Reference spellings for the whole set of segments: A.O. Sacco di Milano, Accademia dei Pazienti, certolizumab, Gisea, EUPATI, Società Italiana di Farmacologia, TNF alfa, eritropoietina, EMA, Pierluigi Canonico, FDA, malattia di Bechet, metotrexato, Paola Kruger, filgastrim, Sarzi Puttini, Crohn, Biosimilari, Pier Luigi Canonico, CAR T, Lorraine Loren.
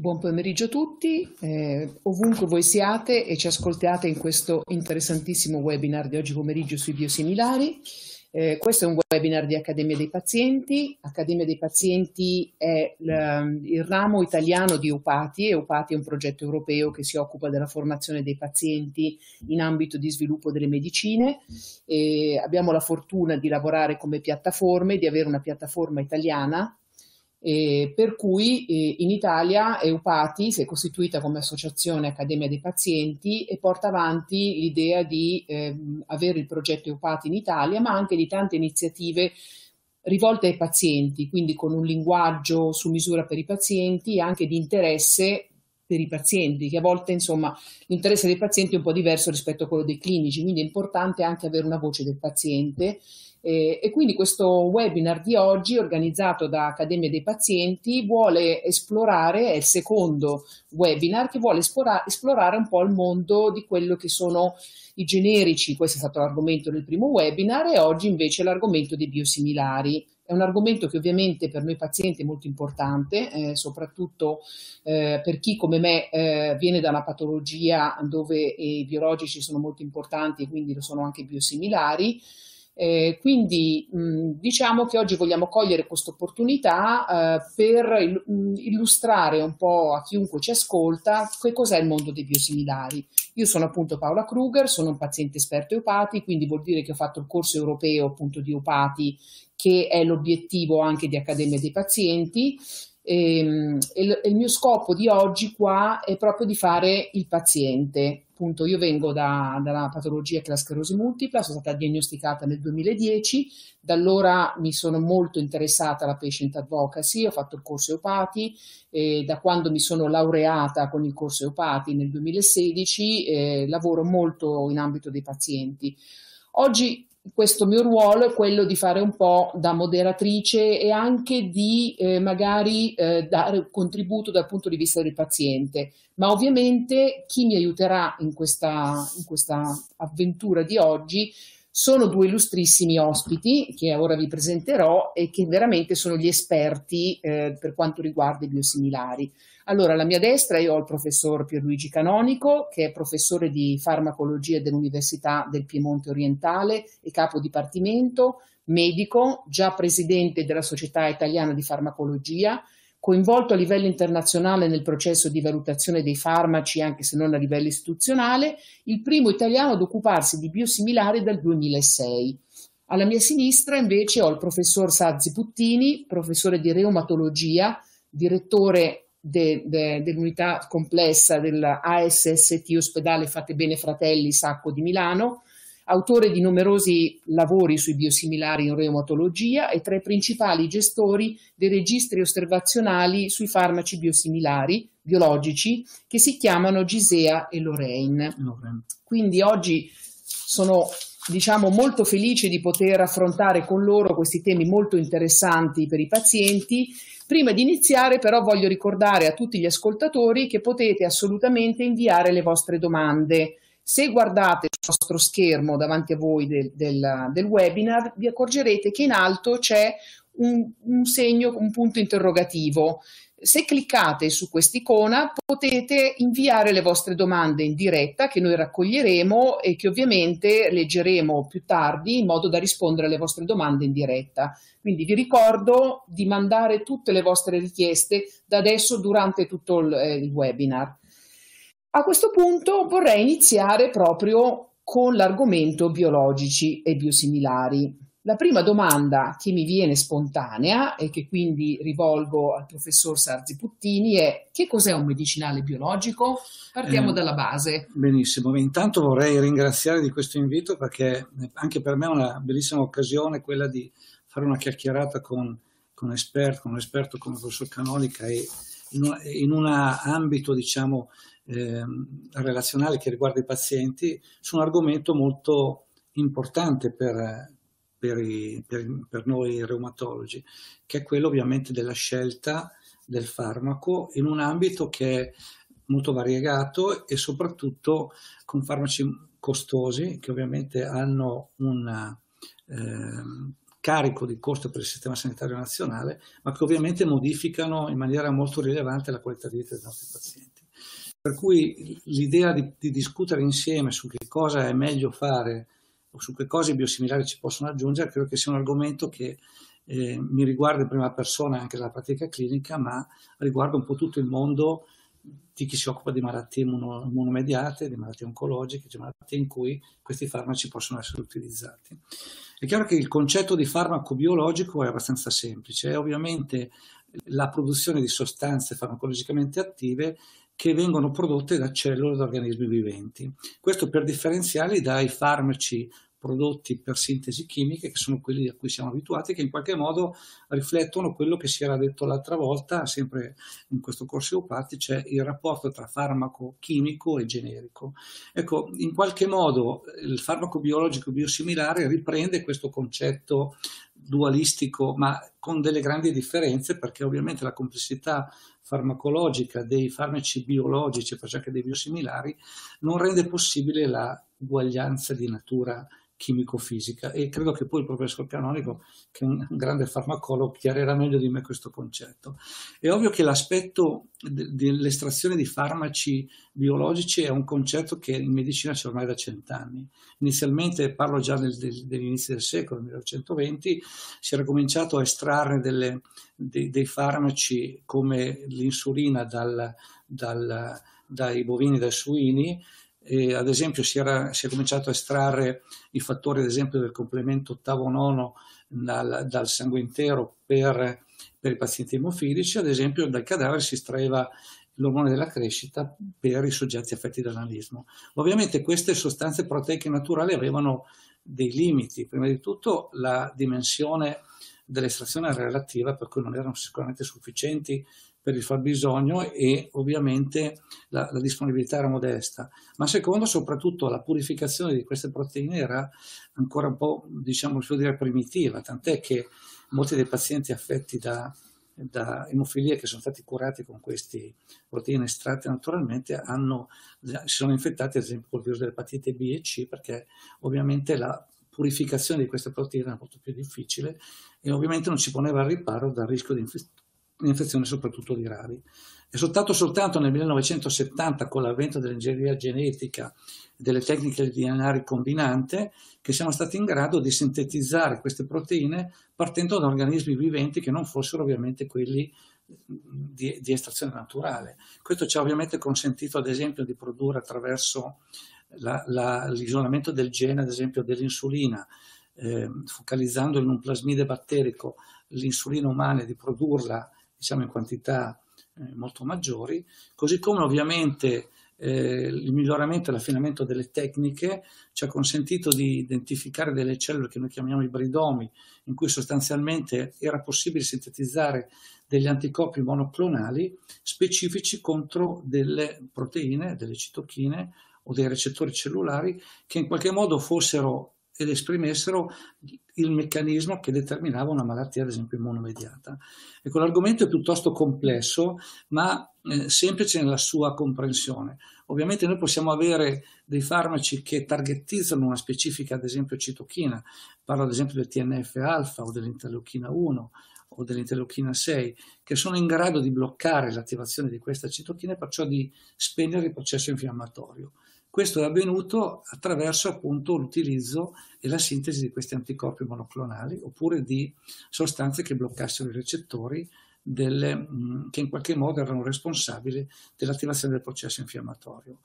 Buon pomeriggio a tutti, ovunque voi siate e ci ascoltate in questo interessantissimo webinar di oggi pomeriggio sui biosimilari. Questo è un webinar di Accademia dei Pazienti. Accademia dei Pazienti è il ramo italiano di EUPATI. EUPATI è un progetto europeo che si occupa della formazione dei pazienti in ambito di sviluppo delle medicine. E abbiamo la fortuna di lavorare come piattaforme, di avere una piattaforma italiana. Per cui in Italia EUPATI si è costituita come associazione Accademia dei Pazienti e porta avanti l'idea di avere il progetto EUPATI in Italia, ma anche di tante iniziative rivolte ai pazienti, quindi con un linguaggio su misura per i pazienti e anche di interesse per i pazienti, che a volte insomma l'interesse dei pazienti è un po' diverso rispetto a quello dei clinici, quindi è importante anche avere una voce del paziente. E quindi questo webinar di oggi, organizzato da Accademia dei Pazienti, vuole esplorare, è il secondo webinar, che vuole esplorare un po' il mondo di quello che sono i generici. Questo è stato l'argomento del primo webinar e oggi invece l'argomento dei biosimilari. È un argomento che ovviamente per noi pazienti è molto importante, soprattutto per chi come me viene da una patologia dove i biologici sono molto importanti e quindi lo sono anche i biosimilari. Quindi diciamo che oggi vogliamo cogliere questa opportunità per illustrare un po' a chiunque ci ascolta che cos'è il mondo dei biosimilari. Io sono appunto Paola Kruger, sono un paziente esperto EUPATI, quindi vuol dire che ho fatto il corso europeo appunto di EUPATI, che è l'obiettivo anche di Accademia dei Pazienti. E il mio scopo di oggi qua è proprio di fare il paziente. Appunto, io vengo dalla patologia che è la sclerosi multipla, sono stata diagnosticata nel 2010, da allora mi sono molto interessata alla patient advocacy, ho fatto il corso EUPATI, da quando mi sono laureata con il corso EUPATI nel 2016 lavoro molto in ambito dei pazienti. Oggi questo mio ruolo è quello di fare un po' da moderatrice e anche di magari dare un contributo dal punto di vista del paziente, ma ovviamente chi mi aiuterà in questa avventura di oggi sono due illustrissimi ospiti che ora vi presenterò e che veramente sono gli esperti per quanto riguarda i biosimilari. Allora, alla mia destra io ho il professor Pierluigi Canonico, che è professore di farmacologia dell'Università del Piemonte Orientale e capo dipartimento, medico, già presidente della Società Italiana di Farmacologia, coinvolto a livello internazionale nel processo di valutazione dei farmaci, anche se non a livello istituzionale, il primo italiano ad occuparsi di biosimilari dal 2006. Alla mia sinistra invece ho il professor Sarzi Puttini, professore di reumatologia, direttore dell'unità complessa dell'ASST Ospedale Fate Bene Fratelli Sacco di Milano, autore di numerosi lavori sui biosimilari in reumatologia e tra i principali gestori dei registri osservazionali sui farmaci biosimilari biologici che si chiamano Gisea e Lorraine. Quindi oggi sono, diciamo, molto felice di poter affrontare con loro questi temi molto interessanti per i pazienti. Prima di iniziare però voglio ricordare a tutti gli ascoltatori che potete assolutamente inviare le vostre domande. Se guardate il vostro schermo davanti a voi del webinar, vi accorgerete che in alto c'è un segno, un punto interrogativo. Se cliccate su quest'icona potete inviare le vostre domande in diretta che noi raccoglieremo e che ovviamente leggeremo più tardi in modo da rispondere alle vostre domande in diretta. Quindi vi ricordo di mandare tutte le vostre richieste da adesso durante tutto il webinar. A questo punto vorrei iniziare proprio con l'argomento biologici e biosimilari. La prima domanda che mi viene spontanea e che quindi rivolgo al professor Sarzi Puttini è: che cos'è un medicinale biologico? Partiamo dalla base. Benissimo, intanto vorrei ringraziare di questo invito perché anche per me è una bellissima occasione quella di fare una chiacchierata con un esperto come il professor Canonica e in un ambito, diciamo, relazionale che riguarda i pazienti su un argomento molto importante per noi reumatologi, che è quello ovviamente della scelta del farmaco in un ambito che è molto variegato e soprattutto con farmaci costosi che ovviamente hanno carico di costo per il sistema sanitario nazionale, ma che ovviamente modificano in maniera molto rilevante la qualità di vita dei nostri pazienti. Per cui l'idea di discutere insieme su che cosa è meglio fare o su che cose i biosimilari ci possono aggiungere, credo che sia un argomento che mi riguarda in prima persona anche nella pratica clinica, ma riguarda un po' tutto il mondo di chi si occupa di malattie immunomediate, di malattie oncologiche, di malattie in cui questi farmaci possono essere utilizzati. È chiaro che il concetto di farmaco biologico è abbastanza semplice, è ovviamente la produzione di sostanze farmacologicamente attive che vengono prodotte da cellule da organismi viventi. Questo per differenziarli dai farmaci prodotti per sintesi chimiche, che sono quelli a cui siamo abituati, che in qualche modo riflettono quello che si era detto l'altra volta, sempre in questo corso EUPATI, cioè il rapporto tra farmaco chimico e generico. Ecco, in qualche modo il farmaco biologico biosimilare riprende questo concetto dualistico, ma con delle grandi differenze, perché ovviamente la complessità farmacologica dei farmaci biologici, perciò anche dei biosimilari, non rende possibile la uguaglianza di natura chimico-fisica, e credo che poi il professor Canonico, che è un grande farmacologo, chiarirà meglio di me questo concetto. È ovvio che l'aspetto dell'estrazione di farmaci biologici è un concetto che in medicina c'è ormai da 100 anni. Inizialmente, parlo già dell'inizio del secolo, 1920, si era cominciato a estrarre dei farmaci come l'insulina dai bovini e dai suini. Ad esempio si è cominciato a estrarre i fattori, ad esempio, del complemento ottavo-nono dal sangue intero per i pazienti emofilici. Ad esempio, dal cadavere si estraeva l'ormone della crescita per i soggetti affetti da nanismo. Ovviamente queste sostanze proteiche naturali avevano dei limiti, prima di tutto la dimensione dell'estrazione relativa, per cui non erano sicuramente sufficienti per il fabbisogno, e ovviamente la disponibilità era modesta, ma secondo, soprattutto, la purificazione di queste proteine era ancora un po', diciamo, primitiva, tant'è che molti dei pazienti affetti da emofilia che sono stati curati con queste proteine estratte naturalmente si sono infettati, ad esempio, col virus dell'epatite B e C, perché ovviamente la purificazione di queste proteine era molto più difficile e ovviamente non ci poneva al riparo dal rischio di infezioni soprattutto gravi. È soltanto nel 1970, con l'avvento dell'ingegneria genetica e delle tecniche di DNA ricombinante, che siamo stati in grado di sintetizzare queste proteine partendo da organismi viventi che non fossero ovviamente quelli di estrazione naturale. Questo ci ha ovviamente consentito, ad esempio, di produrre, attraverso l'isolamento del gene, ad esempio, dell'insulina, focalizzando in un plasmide batterico l'insulina umana, di produrla, diciamo, in quantità molto maggiori, così come ovviamente il miglioramento e l'affinamento delle tecniche ci ha consentito di identificare delle cellule che noi chiamiamo ibridomi, in cui sostanzialmente era possibile sintetizzare degli anticorpi monoclonali specifici contro delle proteine, delle citochine o dei recettori cellulari che in qualche modo fossero ed esprimessero il meccanismo che determinava una malattia, ad esempio, immunomediata. Ecco, l'argomento è piuttosto complesso, ma semplice nella sua comprensione. Ovviamente noi possiamo avere dei farmaci che targetizzano una specifica, ad esempio, citochina. Parlo, ad esempio, del TNF alfa o dell'interleuchina 1 o dell'interleuchina 6, che sono in grado di bloccare l'attivazione di questa citochina e perciò di spegnere il processo infiammatorio. Questo è avvenuto attraverso, appunto, l'utilizzo e la sintesi di questi anticorpi monoclonali, oppure di sostanze che bloccassero i recettori che in qualche modo erano responsabili dell'attivazione del processo infiammatorio.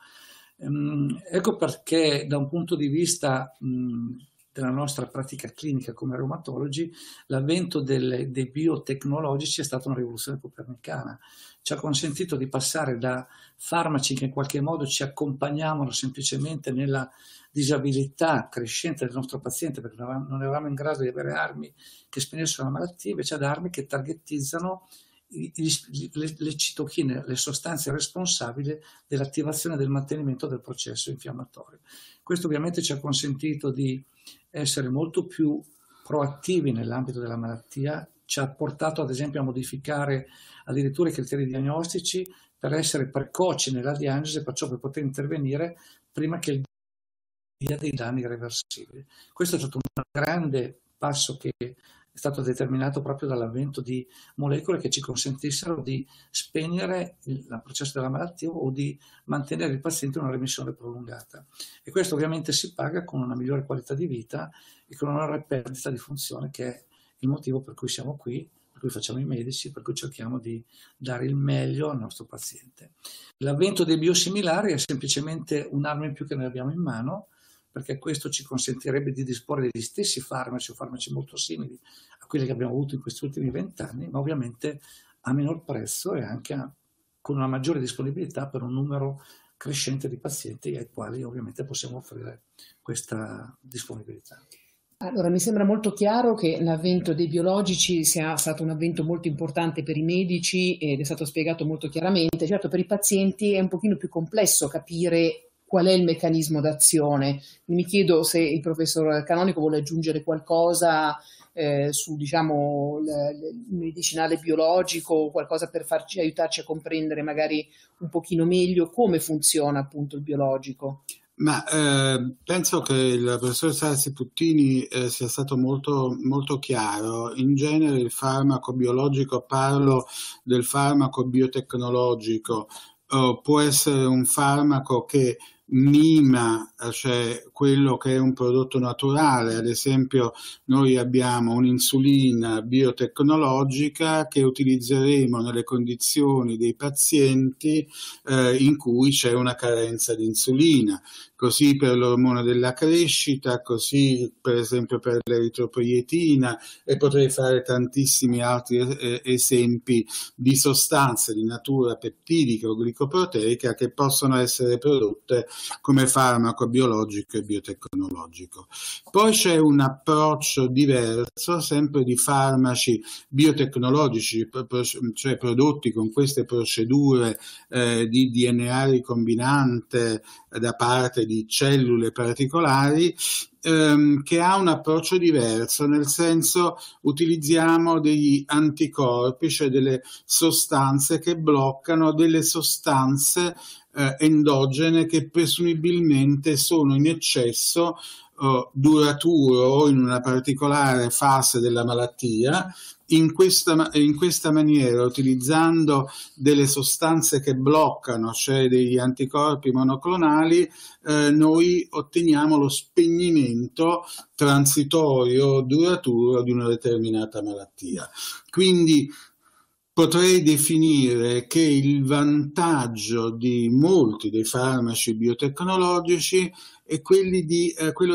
Ecco perché, da un punto di vista della nostra pratica clinica come reumatologi, l'avvento dei biotecnologici è stata una rivoluzione copernicana. Ci ha consentito di passare da farmaci che in qualche modo ci accompagnavano semplicemente nella disabilità crescente del nostro paziente, perché non eravamo in grado di avere armi che spegnessero la malattia, invece ad armi che targetizzano le citochine, le sostanze responsabili dell'attivazione e del mantenimento del processo infiammatorio. Questo ovviamente ci ha consentito di essere molto più proattivi nell'ambito della malattia, ci ha portato, ad esempio, a modificare addirittura i criteri diagnostici per essere precoci nella diagnosi, perciò per poter intervenire prima che dia dei danni irreversibili. Questo è stato un grande passo che è stato determinato proprio dall'avvento di molecole che ci consentissero di spegnere il processo della malattia o di mantenere il paziente in una remissione prolungata. E questo ovviamente si paga con una migliore qualità di vita e con una perdita di funzione, che è il motivo per cui siamo qui, per cui facciamo i medici, per cui cerchiamo di dare il meglio al nostro paziente. L'avvento dei biosimilari è semplicemente un'arma in più che noi abbiamo in mano, perché questo ci consentirebbe di disporre degli stessi farmaci o farmaci molto simili a quelli che abbiamo avuto in questi ultimi 20 anni, ma ovviamente a minor prezzo e anche con una maggiore disponibilità per un numero crescente di pazienti ai quali ovviamente possiamo offrire questa disponibilità. Allora, mi sembra molto chiaro che l'avvento dei biologici sia stato un avvento molto importante per i medici ed è stato spiegato molto chiaramente. Certo, per i pazienti è un pochino più complesso capire qual è il meccanismo d'azione. Mi chiedo se il professor Canonico vuole aggiungere qualcosa su, diciamo, il medicinale biologico, qualcosa per aiutarci a comprendere magari un pochino meglio come funziona appunto il biologico. Ma penso che il professor Sarzi Puttini sia stato molto chiaro. In genere il farmaco biologico, parlo del farmaco biotecnologico, può essere un farmaco che mima, cioè quello che è un prodotto naturale. Ad esempio, noi abbiamo un'insulina biotecnologica che utilizzeremo nelle condizioni dei pazienti in cui c'è una carenza di insulina. Così per l'ormone della crescita, così per esempio per l'eritropoietina, e potrei fare tantissimi altri esempi di sostanze di natura peptidica o glicoproteica che possono essere prodotte come farmaco biologico e biotecnologico. Poi c'è un approccio diverso, sempre di farmaci biotecnologici, cioè prodotti con queste procedure di DNA ricombinante da parte di cellule particolari, che ha un approccio diverso, nel senso utilizziamo degli anticorpi, cioè delle sostanze che bloccano delle sostanze endogene che presumibilmente sono in eccesso duraturo in una particolare fase della malattia. In questa maniera, utilizzando delle sostanze che bloccano, cioè degli anticorpi monoclonali, noi otteniamo lo spegnimento transitorio duraturo di una determinata malattia. Quindi potrei definire che il vantaggio di molti dei farmaci biotecnologici è quello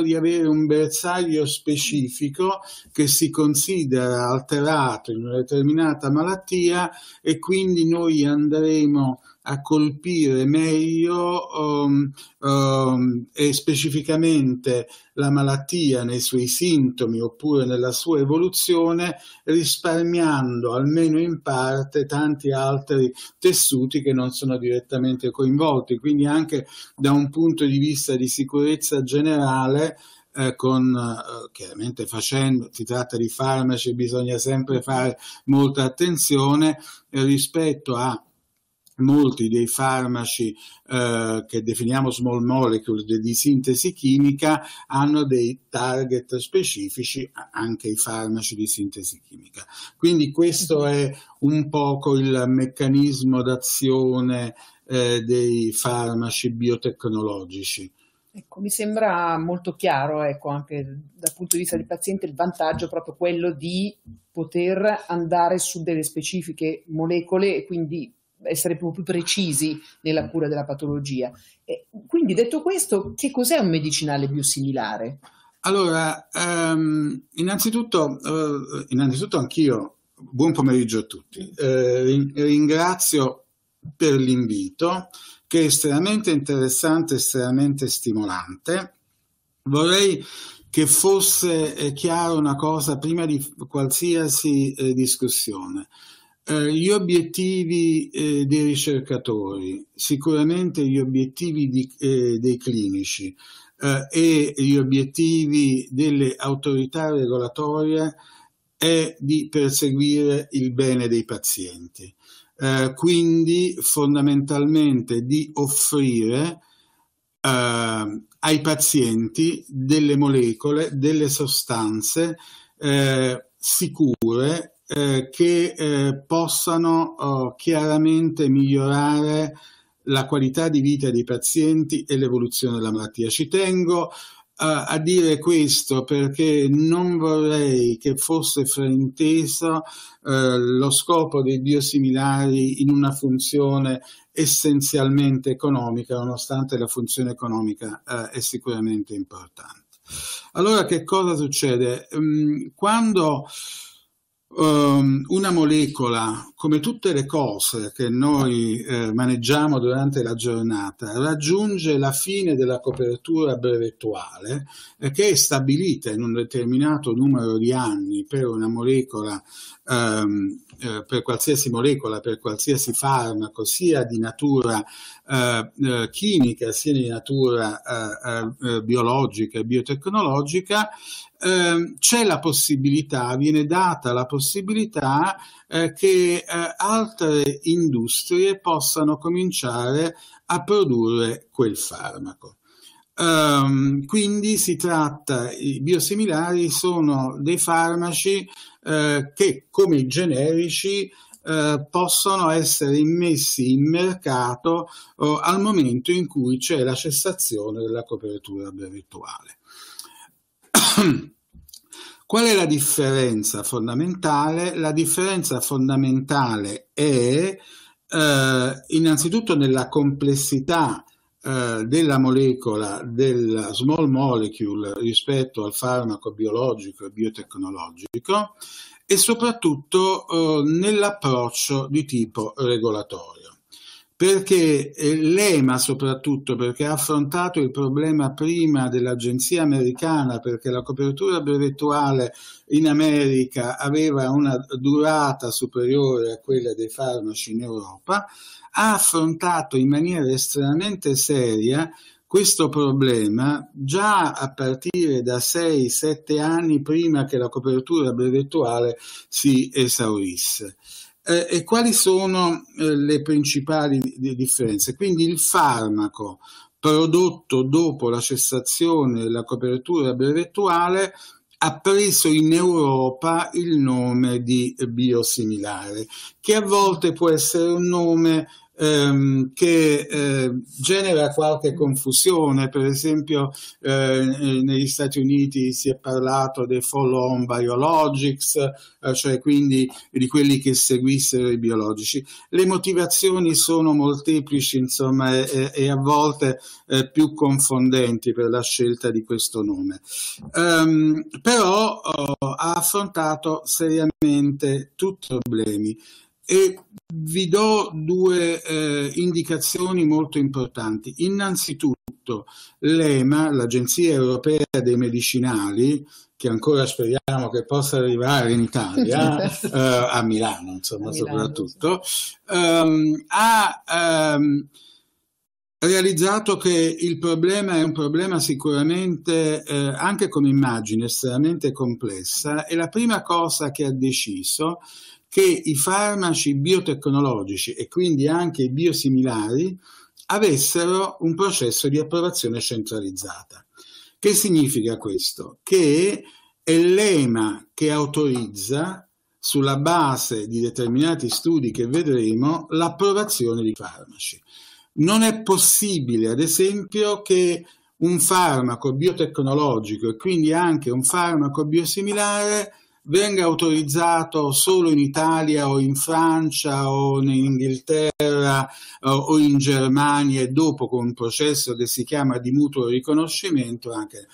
di avere un bersaglio specifico che si considera alterato in una determinata malattia, e quindi noi andremo a colpire meglio e specificamente la malattia nei suoi sintomi oppure nella sua evoluzione, risparmiando almeno in parte tanti altri tessuti che non sono direttamente coinvolti. Quindi anche da un punto di vista di sicurezza generale, chiaramente si tratta di farmaci, bisogna sempre fare molta attenzione rispetto a molti dei farmaci che definiamo small molecule di sintesi chimica. Hanno dei target specifici anche i farmaci di sintesi chimica. Quindi questo è un poco il meccanismo d'azione dei farmaci biotecnologici. Ecco, mi sembra molto chiaro, ecco, anche dal punto di vista del paziente il vantaggio è proprio quello di poter andare su delle specifiche molecole e quindi essere più precisi nella cura della patologia. E quindi, detto questo, che cos'è un medicinale biosimilare? Allora, innanzitutto anch'io, buon pomeriggio a tutti, ringrazio per l'invito, che è estremamente interessante, estremamente stimolante. Vorrei che fosse chiara una cosa prima di qualsiasi discussione. Gli obiettivi dei ricercatori, sicuramente gli obiettivi dei clinici e gli obiettivi delle autorità regolatorie è di perseguire il bene dei pazienti, quindi fondamentalmente di offrire ai pazienti delle molecole, delle sostanze sicure che possano chiaramente migliorare la qualità di vita dei pazienti e l'evoluzione della malattia. Ci tengo a dire questo perché non vorrei che fosse frainteso lo scopo dei biosimilari in una funzione essenzialmente economica, nonostante la funzione economica è sicuramente importante. Allora, che cosa succede? Quando una molecola, come tutte le cose che noi maneggiamo durante la giornata, raggiunge la fine della copertura brevettuale che è stabilita in un determinato numero di anni per una molecola, per qualsiasi molecola, per qualsiasi farmaco, sia di natura chimica sia di natura biologica e biotecnologica, c'è la possibilità, viene data la possibilità che altre industrie possano cominciare a produrre quel farmaco. Quindi si tratta, i biosimilari sono dei farmaci che, come i generici, possono essere immessi in mercato al momento in cui c'è la cessazione della copertura brevettuale. Qual è la differenza fondamentale? La differenza fondamentale è innanzitutto nella complessità della molecola, della small molecule rispetto al farmaco biologico e biotecnologico, e soprattutto nell'approccio di tipo regolatorio. Perché l'EMA, soprattutto perché ha affrontato il problema prima dell'agenzia americana, perché la copertura brevettuale in America aveva una durata superiore a quella dei farmaci in Europa, ha affrontato in maniera estremamente seria questo problema già a partire da 6-7 anni prima che la copertura brevettuale si esaurisse. E quali sono le principali differenze? Quindi il farmaco prodotto dopo la cessazione della copertura brevettuale ha preso in Europa il nome di biosimilare, che a volte può essere un nome che genera qualche confusione. Per esempio negli Stati Uniti si è parlato dei follow-on biologics, cioè quindi di quelli che seguissero i biologici. Le motivazioni sono molteplici, insomma, e a volte più confondenti per la scelta di questo nome. Però ha affrontato seriamente tutti i problemi. E vi do due indicazioni molto importanti. Innanzitutto l'EMA, l'Agenzia Europea dei Medicinali, che ancora speriamo che possa arrivare in Italia, a Milano, insomma, a Milano, soprattutto, sì. Ha realizzato che il problema è un problema sicuramente, anche come immagine, estremamente complessa, e la prima cosa che ha deciso che i farmaci biotecnologici e quindi anche i biosimilari avessero un processo di approvazione centralizzata. Che significa questo? Che è l'EMA che autorizza, sulla base di determinati studi che vedremo, l'approvazione di farmaci. Non è possibile, ad esempio, che un farmaco biotecnologico e quindi anche un farmaco biosimilare venga autorizzato solo in Italia o in Francia o in Inghilterra o in Germania, e dopo con un processo che si chiama di mutuo riconoscimento. Anche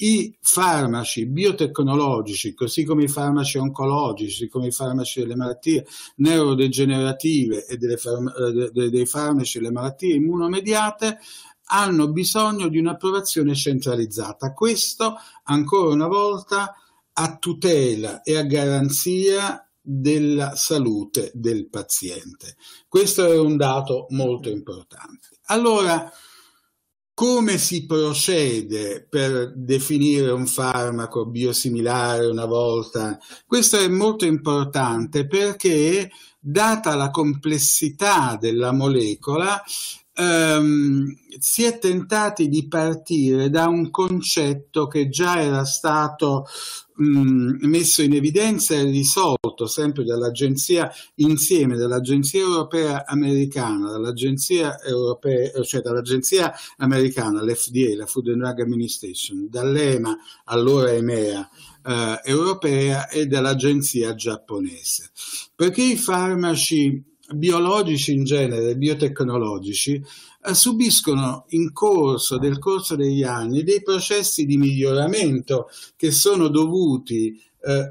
i farmaci biotecnologici, così come i farmaci oncologici, come i farmaci delle malattie neurodegenerative e dei farmaci delle malattie immunomediate, hanno bisogno di un'approvazione centralizzata. Questo, ancora una volta, a tutela e a garanzia della salute del paziente. Questo è un dato molto importante. Allora, come si procede per definire un farmaco biosimilare una volta? Questo è molto importante perché, data la complessità della molecola, si è tentati di partire da un concetto che già era stato messo in evidenza e risolto sempre dall'agenzia, insieme dall'agenzia europea americana, dall'agenzia americana, l'FDA, la Food and Drug Administration, dall'EMA, allora EMA europea, e dall'agenzia giapponese, perché i farmaci biologici in genere, biotecnologici, subiscono in corso degli anni dei processi di miglioramento che sono dovuti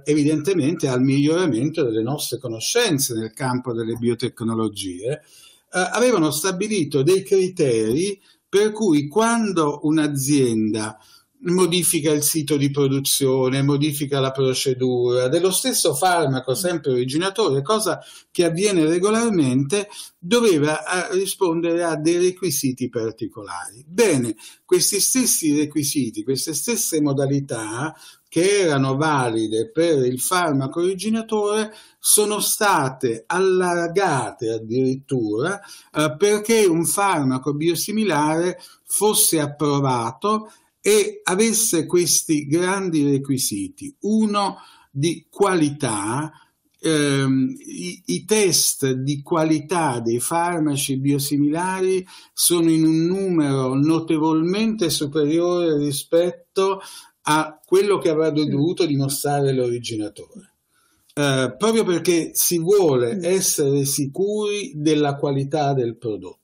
evidentemente al miglioramento delle nostre conoscenze nel campo delle biotecnologie. Avevano stabilito dei criteri per cui quando un'azienda modifica il sito di produzione, modifica la procedura dello stesso farmaco sempre originatore, cosa che avviene regolarmente, doveva rispondere a dei requisiti particolari. Bene, questi stessi requisiti, queste stesse modalità che erano valide per il farmaco originatore sono state allargate addirittura perché un farmaco biosimilare fosse approvato e avesse questi grandi requisiti. Uno di qualità, i test di qualità dei farmaci biosimilari sono in un numero notevolmente superiore rispetto a quello che avrebbe dovuto dimostrare l'originatore. Proprio perché si vuole essere sicuri della qualità del prodotto.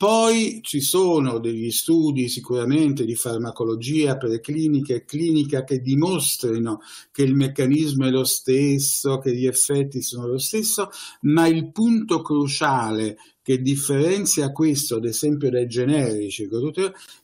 Poi ci sono degli studi sicuramente di farmacologia preclinica e clinica che dimostrino che il meccanismo è lo stesso, che gli effetti sono lo stesso, ma il punto cruciale che differenzia questo, ad esempio, dai generici,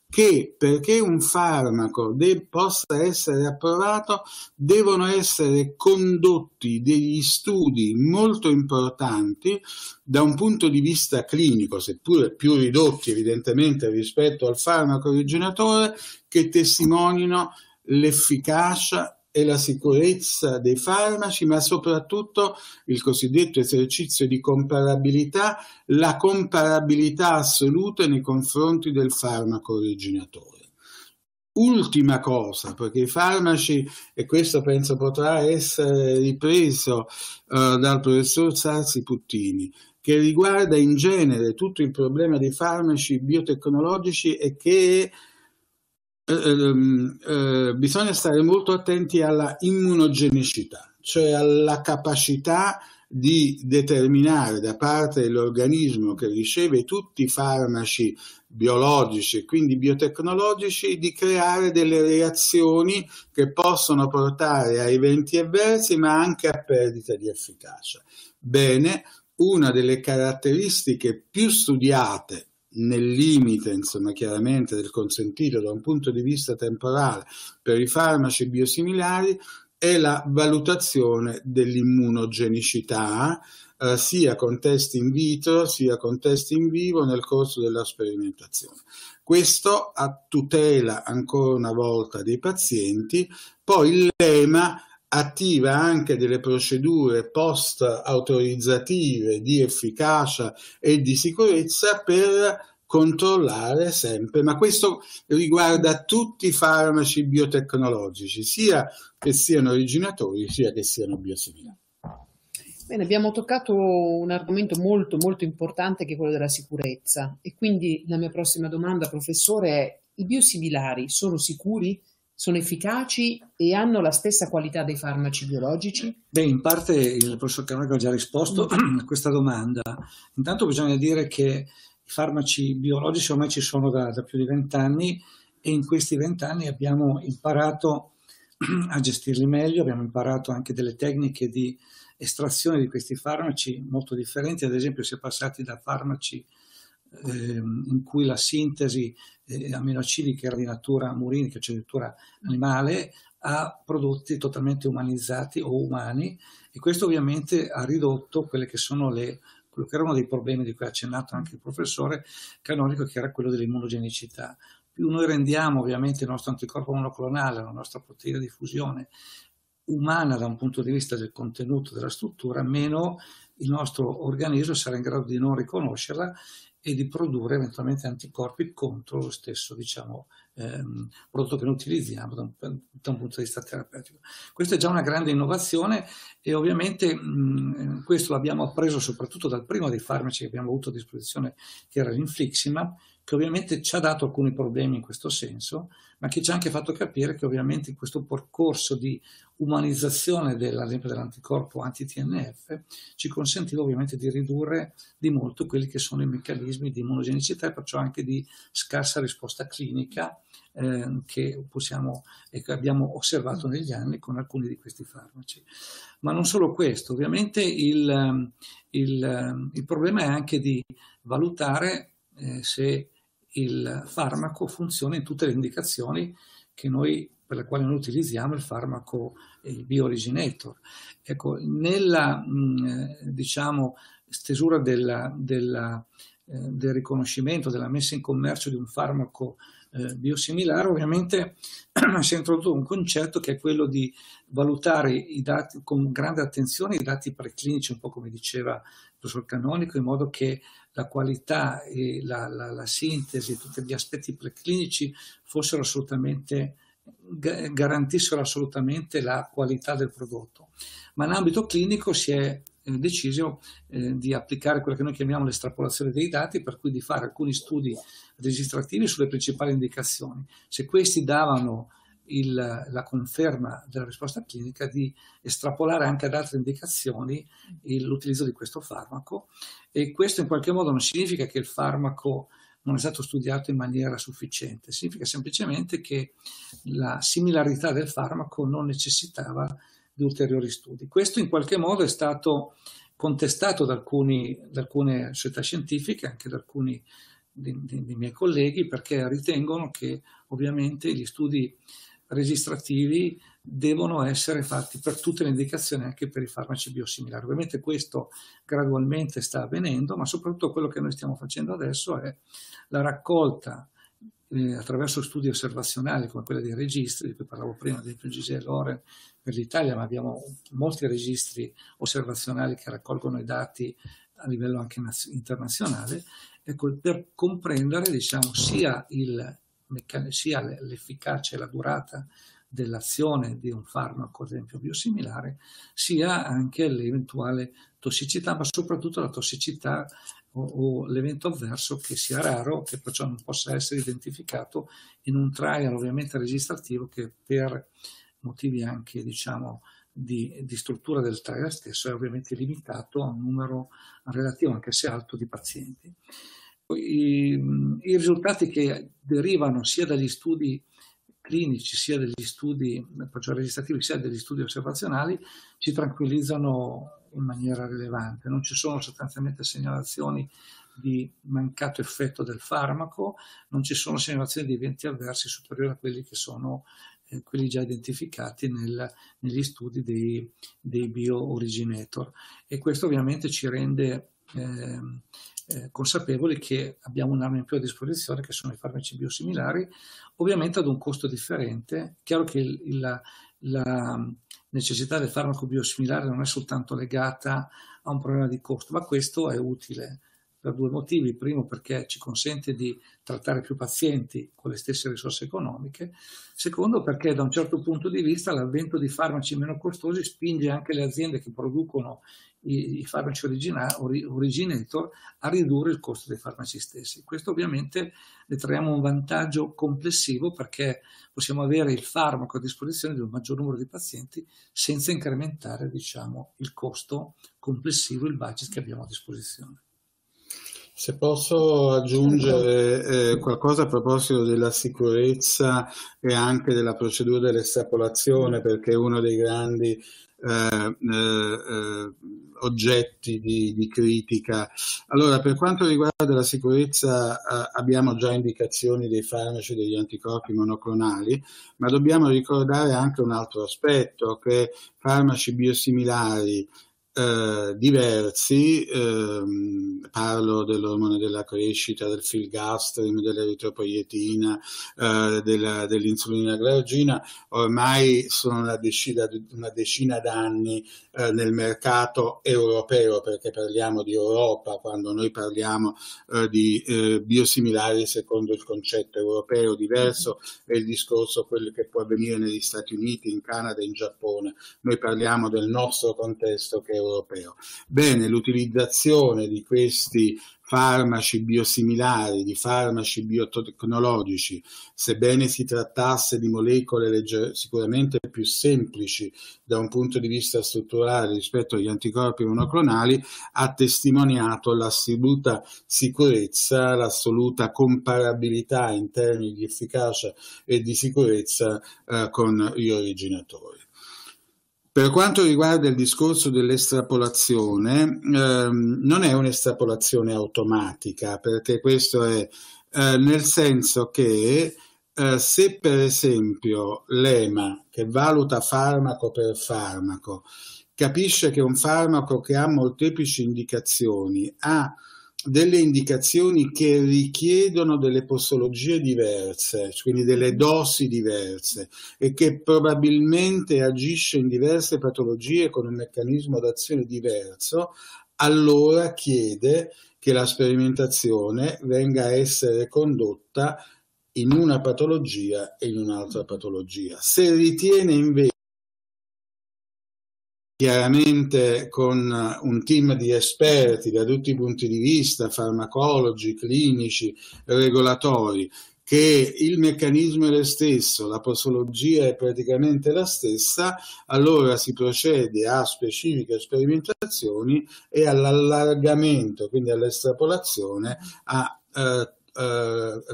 che perché un farmaco possa essere approvato devono essere condotti degli studi molto importanti da un punto di vista clinico, seppure più ridotti evidentemente rispetto al farmaco originatore, che testimonino l'efficacia e la sicurezza dei farmaci, ma soprattutto il cosiddetto esercizio di comparabilità, la comparabilità assoluta nei confronti del farmaco originatore. Ultima cosa, perché i farmaci, e questo penso potrà essere ripreso dal professor Sarzi Puttini, che riguarda in genere tutto il problema dei farmaci biotecnologici e che bisogna stare molto attenti alla immunogenicità, cioè alla capacità di determinare da parte dell'organismo che riceve tutti i farmaci biologici e quindi biotecnologici di creare delle reazioni che possono portare a eventi avversi ma anche a perdita di efficacia. Bene, una delle caratteristiche più studiate nel limite, insomma, chiaramente del consentito da un punto di vista temporale per i farmaci biosimilari è la valutazione dell'immunogenicità, sia con test in vitro sia con test in vivo nel corso della sperimentazione. Questo a tutela ancora una volta dei pazienti. Poi l'EMA attiva anche delle procedure post-autorizzative di efficacia e di sicurezza per controllare sempre, ma questo riguarda tutti i farmaci biotecnologici, sia che siano originatori, sia che siano biosimilari. Bene, abbiamo toccato un argomento molto molto importante che è quello della sicurezza, e quindi la mia prossima domanda, professore, è: i biosimilari sono sicuri? Sono efficaci e hanno la stessa qualità dei farmaci biologici? Beh, in parte il professor Canonico ha già risposto a questa domanda. Intanto bisogna dire che i farmaci biologici ormai ci sono da più di 20 anni, e in questi 20 anni abbiamo imparato a gestirli meglio, abbiamo imparato anche delle tecniche di estrazione di questi farmaci molto differenti. Ad esempio si è passati da farmaci in cui la sintesi aminoacidica era di natura murinica, cioè di natura animale, a prodotti totalmente umanizzati o umani, e questo ovviamente ha ridotto quelle che sono quello che era uno dei problemi di cui ha accennato anche il professore Canonico, che era quello dell'immunogenicità. Più noi rendiamo ovviamente il nostro anticorpo monoclonale, la nostra proteina di fusione umana da un punto di vista del contenuto della struttura, meno il nostro organismo sarà in grado di non riconoscerla e di produrre eventualmente anticorpi contro lo stesso, diciamo, prodotto che noi utilizziamo da un punto di vista terapeutico. Questa è già una grande innovazione e ovviamente questo l'abbiamo appreso soprattutto dal primo dei farmaci che abbiamo avuto a disposizione, che era l'infliximab, che ovviamente ci ha dato alcuni problemi in questo senso, ma che ci ha anche fatto capire che ovviamente in questo percorso di umanizzazione dell'anticorpo anti-TNF ci consentiva ovviamente di ridurre di molto quelli che sono i meccanismi di immunogenicità e perciò anche di scarsa risposta clinica che possiamo e che abbiamo osservato negli anni con alcuni di questi farmaci. Ma non solo questo, ovviamente il problema è anche di valutare se il farmaco funziona in tutte le indicazioni che noi, per le quali noi utilizziamo il farmaco, il biooriginator. Ecco, nella diciamo, stesura del riconoscimento, della messa in commercio di un farmaco biosimilare, ovviamente si è introdotto un concetto che è quello di valutare i dati con grande attenzione, i dati preclinici, un po' come diceva il professor Canonico, in modo che la qualità e la sintesi, tutti gli aspetti preclinici fossero assolutamente, garantissero assolutamente la qualità del prodotto. Ma in ambito clinico si è deciso di applicare quella che noi chiamiamo l'estrapolazione dei dati, per cui di fare alcuni studi registrativi sulle principali indicazioni. Se questi davano la conferma della risposta clinica, di estrapolare anche ad altre indicazioni l'utilizzo di questo farmaco, e questo in qualche modo non significa che il farmaco non è stato studiato in maniera sufficiente, significa semplicemente che la similarità del farmaco non necessitava di ulteriori studi. Questo in qualche modo è stato contestato da alcune società scientifiche, anche da alcuni dei miei colleghi, perché ritengono che ovviamente gli studi registrativi devono essere fatti per tutte le indicazioni, anche per i farmaci biosimilari. Ovviamente questo gradualmente sta avvenendo, ma soprattutto quello che noi stiamo facendo adesso è la raccolta attraverso studi osservazionali come quella dei registri, di cui parlavo prima, ad esempio Gisea e Loren per l'Italia, ma abbiamo molti registri osservazionali che raccolgono i dati a livello anche internazionale, ecco, per comprendere, diciamo, sia l'efficacia e la durata dell'azione di un farmaco, ad esempio biosimilare, sia anche l'eventuale tossicità, ma soprattutto la tossicità o l'evento avverso, che sia raro, che perciò non possa essere identificato in un trial ovviamente registrativo, che per motivi anche, diciamo, di struttura del trial stesso è ovviamente limitato a un numero relativo, anche se alto, di pazienti. I risultati che derivano sia dagli studi clinici, sia dagli studi registrativi, sia dagli studi osservazionali ci tranquillizzano in maniera rilevante. Non ci sono sostanzialmente segnalazioni di mancato effetto del farmaco, non ci sono segnalazioni di eventi avversi superiori a quelli che sono quelli già identificati negli studi dei bio-originator, e questo ovviamente ci rende consapevoli che abbiamo un'arma in più a disposizione, che sono i farmaci biosimilari, ovviamente ad un costo differente. Chiaro che la necessità del farmaco biosimilare non è soltanto legata a un problema di costo, ma questo è utile per due motivi. Primo, perché ci consente di trattare più pazienti con le stesse risorse economiche. Secondo, perché da un certo punto di vista l'avvento di farmaci meno costosi spinge anche le aziende che producono i farmaci originator a ridurre il costo dei farmaci stessi. Questo ovviamente ne traiamo un vantaggio complessivo, perché possiamo avere il farmaco a disposizione di un maggior numero di pazienti senza incrementare, diciamo, il costo complessivo, il budget che abbiamo a disposizione. Se posso aggiungere qualcosa a proposito della sicurezza e anche della procedura dell'estrapolazione, perché è uno dei grandi oggetti di critica. Allora, per quanto riguarda la sicurezza, abbiamo già indicazioni dei farmaci e degli anticorpi monoclonali, ma dobbiamo ricordare anche un altro aspetto, che farmaci biosimilari diversi, parlo dell'ormone della crescita, del filgastrim, dell'eritropoietina, dell'insulina glargina. Ormai sono una decina d'anni nel mercato europeo, perché parliamo di Europa quando noi parliamo di biosimilari secondo il concetto europeo. Diverso è il discorso quello che può avvenire negli Stati Uniti, in Canada, in Giappone. Noi parliamo del nostro contesto che è europeo. Bene, l'utilizzazione di questi farmaci biosimilari, di farmaci biotecnologici, sebbene si trattasse di molecole sicuramente più semplici da un punto di vista strutturale rispetto agli anticorpi monoclonali, ha testimoniato l'assoluta sicurezza, l'assoluta comparabilità in termini di efficacia e di sicurezza con gli originatori. Per quanto riguarda il discorso dell'estrapolazione, non è un'estrapolazione automatica, perché questo è nel senso che se per esempio l'EMA, che valuta farmaco per farmaco, capisce che un farmaco che ha molteplici indicazioni ha delle indicazioni che richiedono delle posologie diverse, quindi delle dosi diverse, e che probabilmente agisce in diverse patologie con un meccanismo d'azione diverso, allora chiede che la sperimentazione venga a essere condotta in una patologia e in un'altra patologia. Se ritiene invece, chiaramente con un team di esperti da tutti i punti di vista, farmacologi, clinici, regolatori, che il meccanismo è lo stesso, la posologia è praticamente la stessa, allora si procede a specifiche sperimentazioni e all'allargamento, quindi all'estrapolazione, a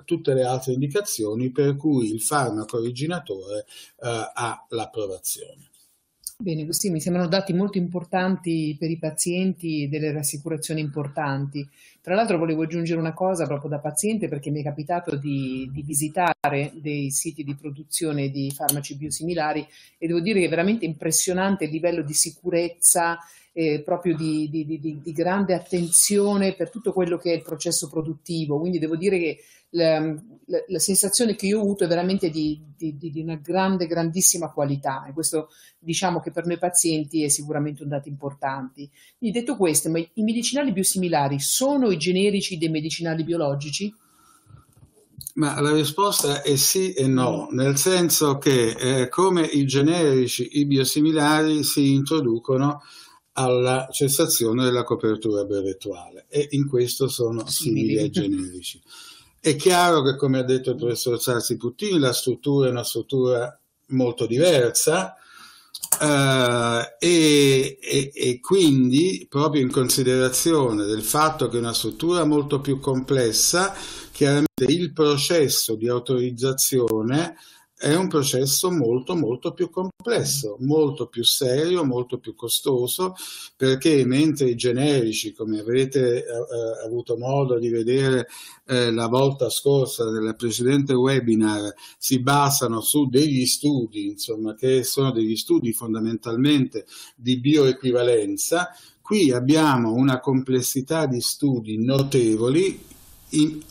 tutte le altre indicazioni per cui il farmaco originatore ha l'approvazione. Bene, questi mi sembrano dati molto importanti per i pazienti e delle rassicurazioni importanti. Tra l'altro volevo aggiungere una cosa proprio da paziente, perché mi è capitato di visitare dei siti di produzione di farmaci biosimilari e devo dire che è veramente impressionante il livello di sicurezza, proprio di grande attenzione per tutto quello che è il processo produttivo. Quindi devo dire che la sensazione che io ho avuto è veramente di una grandissima qualità, e questo diciamo che per noi pazienti è sicuramente un dato importante. Quindi, detto questo, ma i medicinali biosimilari sono i generici dei medicinali biologici? Ma la risposta è sì e no, nel senso che come i generici, i biosimilari si introducono alla cessazione della copertura brevettuale, e in questo sono simili ai generici. È chiaro che, come ha detto il professor Sarzi Puttini, la struttura è una struttura molto diversa, e quindi, proprio in considerazione del fatto che è una struttura molto più complessa, chiaramente il processo di autorizzazione è un processo molto più complesso, molto più serio, molto più costoso, perché mentre i generici, come avrete avuto modo di vedere la volta scorsa nel precedente webinar, si basano su degli studi, insomma, che sono degli studi fondamentalmente di bioequivalenza, qui abbiamo una complessità di studi notevoli,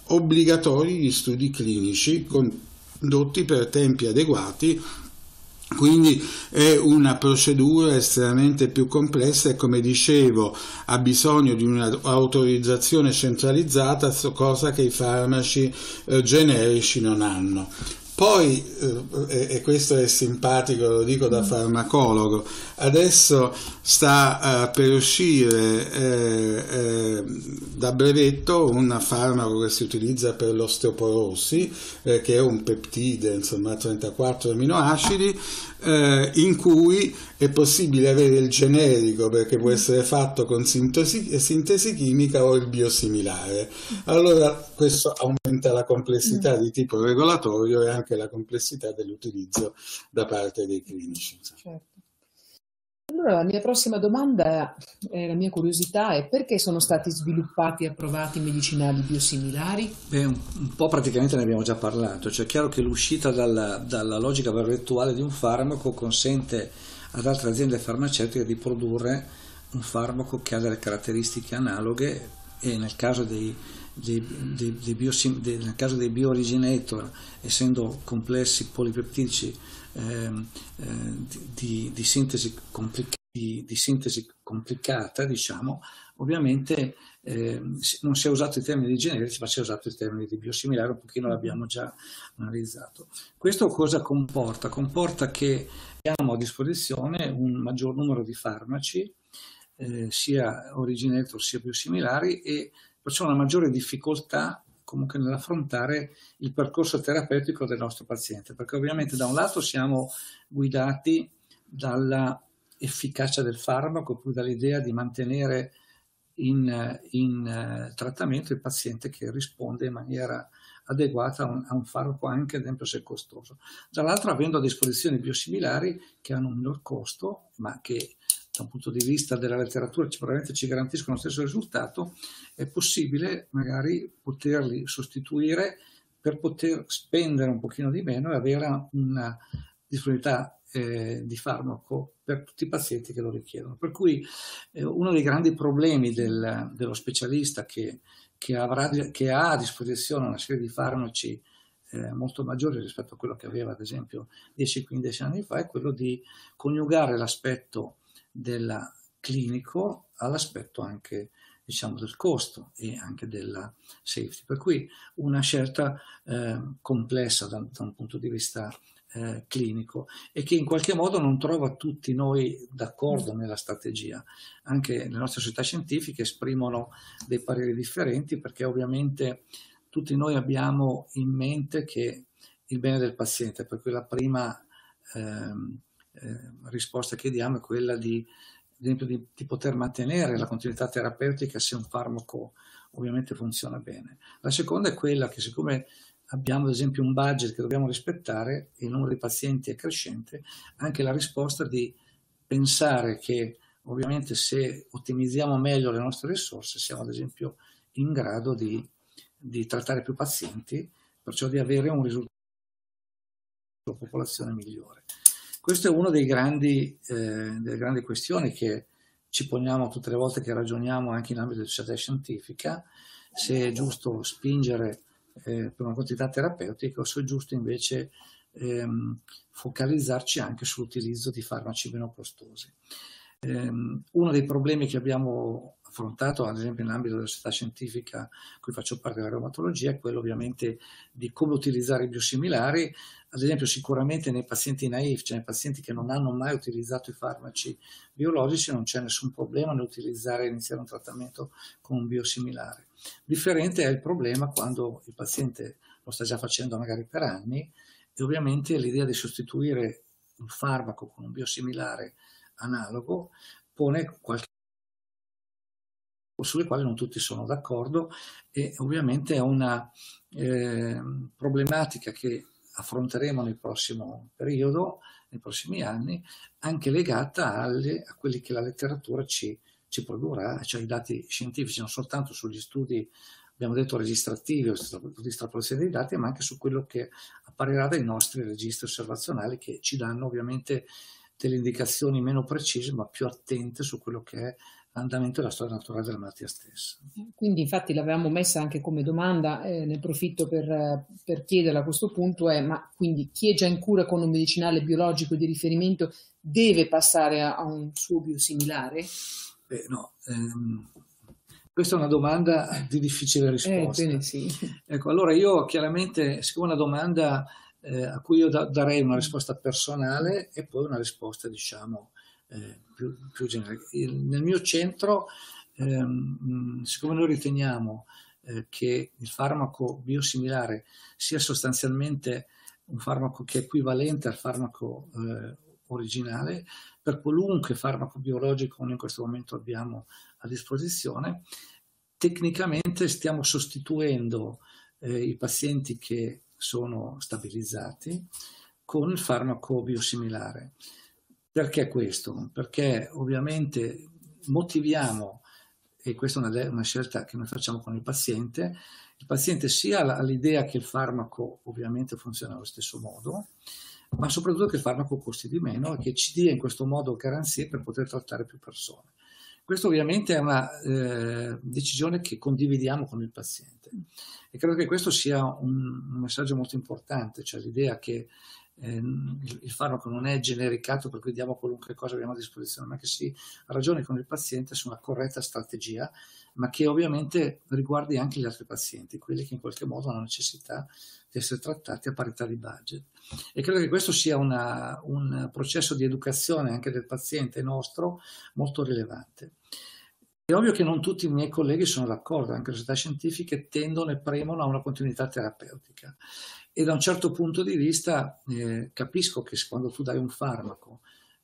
obbligatori gli studi clinici, condotti per tempi adeguati, quindi è una procedura estremamente più complessa e, come dicevo, ha bisogno di un'autorizzazione centralizzata, cosa che i farmaci generici non hanno. Poi, e questo è simpatico, lo dico da farmacologo, adesso sta per uscire da brevetto un farmaco che si utilizza per l'osteoporosi, che è un peptide, insomma, 34 aminoacidi, in cui è possibile avere il generico, perché può essere fatto con sintesi chimica, o il biosimilare. Allora questo aumenta la complessità di tipo regolatorio e anche la complessità dell'utilizzo da parte dei clinici. Certo. Allora la mia prossima domanda, la mia curiosità è: perché sono stati sviluppati e approvati medicinali biosimilari? Beh, un po' praticamente ne abbiamo già parlato, cioè è chiaro che l'uscita dalla logica brevettuale di un farmaco consente ad altre aziende farmaceutiche di produrre un farmaco che ha delle caratteristiche analoghe, e nel caso dei biooriginator, essendo complessi polipeptidici di sintesi complicata, diciamo, ovviamente non si è usato i termini di generici, ma si è usato i termini di biosimilare, un pochino l'abbiamo già analizzato. Questo cosa comporta? Comporta che abbiamo a disposizione un maggior numero di farmaci, sia originator sia biosimilari, e perciò una maggiore difficoltà comunque nell'affrontare il percorso terapeutico del nostro paziente, perché ovviamente da un lato siamo guidati dalla efficacia del farmaco, più dall'idea di mantenere in trattamento il paziente che risponde in maniera adeguata a un farmaco, anche ad esempio se è costoso. Dall'altro, avendo a disposizione biosimilari che hanno un minor costo, ma che da un punto di vista della letteratura probabilmente ci garantiscono lo stesso risultato, è possibile magari poterli sostituire per poter spendere un pochino di meno e avere una disponibilità di farmaco per tutti i pazienti che lo richiedono. Per cui uno dei grandi problemi dello specialista che ha a disposizione una serie di farmaci molto maggiori rispetto a quello che aveva ad esempio 10-15 anni fa, è quello di coniugare l'aspetto del clinico all'aspetto anche, diciamo, del costo e anche della safety, per cui una scelta complessa da un punto di vista clinico, e che in qualche modo non trova tutti noi d'accordo nella strategia. Anche le nostre società scientifiche esprimono dei pareri differenti, perché ovviamente tutti noi abbiamo in mente che il bene del paziente, per cui la prima risposta che diamo è quella di poter mantenere la continuità terapeutica se un farmaco ovviamente funziona bene. La seconda è quella che, siccome abbiamo ad esempio un budget che dobbiamo rispettare e il numero di pazienti è crescente, anche la risposta di pensare che ovviamente se ottimizziamo meglio le nostre risorse siamo ad esempio in grado di trattare più pazienti, perciò di avere un risultato della popolazione migliore. Questa è una delle grandi questioni che ci poniamo tutte le volte che ragioniamo anche in ambito di società scientifica, se è giusto spingere per una quantità terapeutica, o se è giusto invece focalizzarci anche sull'utilizzo di farmaci meno costosi. Uno dei problemi che abbiamo affrontato, ad esempio nell'ambito della società scientifica, cui faccio parte della reumatologia, è quello ovviamente di come utilizzare i biosimilari. Ad esempio sicuramente nei pazienti naif, cioè nei pazienti che non hanno mai utilizzato i farmaci biologici, non c'è nessun problema nell'utilizzare e iniziare un trattamento con un biosimilare. Differente è il problema quando il paziente lo sta già facendo magari per anni, e ovviamente l'idea di sostituire un farmaco con un biosimilare analogo pone qualche sulle quali non tutti sono d'accordo, e ovviamente è una problematica che affronteremo nel prossimo periodo, nei prossimi anni, anche legata a quelli che la letteratura ci produrrà, cioè i dati scientifici, non soltanto sugli studi, abbiamo detto, registrativi o di estrapolazione dei dati, ma anche su quello che apparirà dai nostri registri osservazionali, che ci danno ovviamente delle indicazioni meno precise ma più attente su quello che è l'andamento della storia naturale della malattia stessa. Quindi infatti l'avevamo messa anche come domanda, ne approfitto per chiederla a questo punto, è: ma quindi chi è già in cura con un medicinale biologico di riferimento deve passare a un suo biosimilare? Beh, no, questa è una domanda di difficile risposta. Bene, sì. Ecco, allora io chiaramente, siccome è una domanda a cui io darei una risposta personale e poi una risposta, diciamo, più generica. Nel mio centro, siccome noi riteniamo che il farmaco biosimilare sia sostanzialmente un farmaco che è equivalente al farmaco originale, per qualunque farmaco biologico noi in questo momento abbiamo a disposizione, tecnicamente stiamo sostituendo i pazienti che sono stabilizzati con il farmaco biosimilare. Perché questo? Perché ovviamente motiviamo, e questa è una scelta che noi facciamo con il paziente sia all'idea che il farmaco ovviamente funziona allo stesso modo, ma soprattutto che il farmaco costi di meno e che ci dia in questo modo garanzie per poter trattare più persone. Questo ovviamente è una decisione che condividiamo con il paziente e credo che questo sia un messaggio molto importante, cioè l'idea che il farmaco non è genericato per cui diamo qualunque cosa abbiamo a disposizione, ma che si ragioni con il paziente su una corretta strategia, ma che ovviamente riguardi anche gli altri pazienti, quelli che in qualche modo hanno necessità di essere trattati a parità di budget. E credo che questo sia un processo di educazione anche del paziente nostro molto rilevante. È ovvio che non tutti i miei colleghi sono d'accordo, anche le società scientifiche tendono e premono a una continuità terapeutica e da un certo punto di vista capisco che quando tu dai un farmaco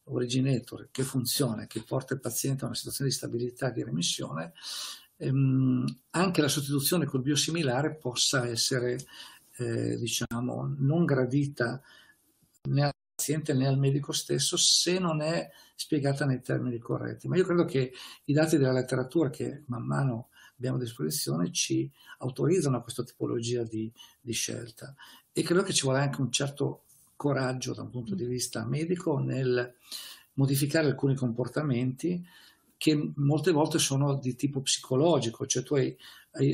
originator che funziona, che porta il paziente a una situazione di stabilità e di remissione, anche la sostituzione col biosimilare possa essere diciamo non gradita né al paziente né al medico stesso se non è spiegata nei termini corretti, ma io credo che i dati della letteratura che man mano abbiamo a disposizione ci autorizzano a questa tipologia di scelta e credo che ci vuole anche un certo coraggio da un punto di vista medico nel modificare alcuni comportamenti che molte volte sono di tipo psicologico, cioè tu hai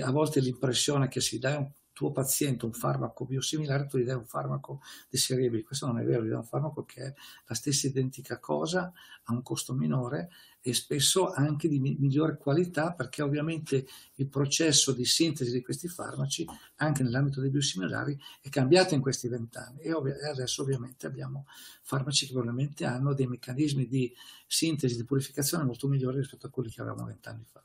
a volte l'impressione che se dai a un tuo paziente un farmaco biosimilare tu gli dai un farmaco di serie B, questo non è vero, gli dai un farmaco che è la stessa identica cosa a un costo minore e spesso anche di migliore qualità, perché ovviamente il processo di sintesi di questi farmaci anche nell'ambito dei biosimilari è cambiato in questi 20 anni e adesso ovviamente abbiamo farmaci che probabilmente hanno dei meccanismi di sintesi, di purificazione molto migliori rispetto a quelli che avevamo 20 anni fa.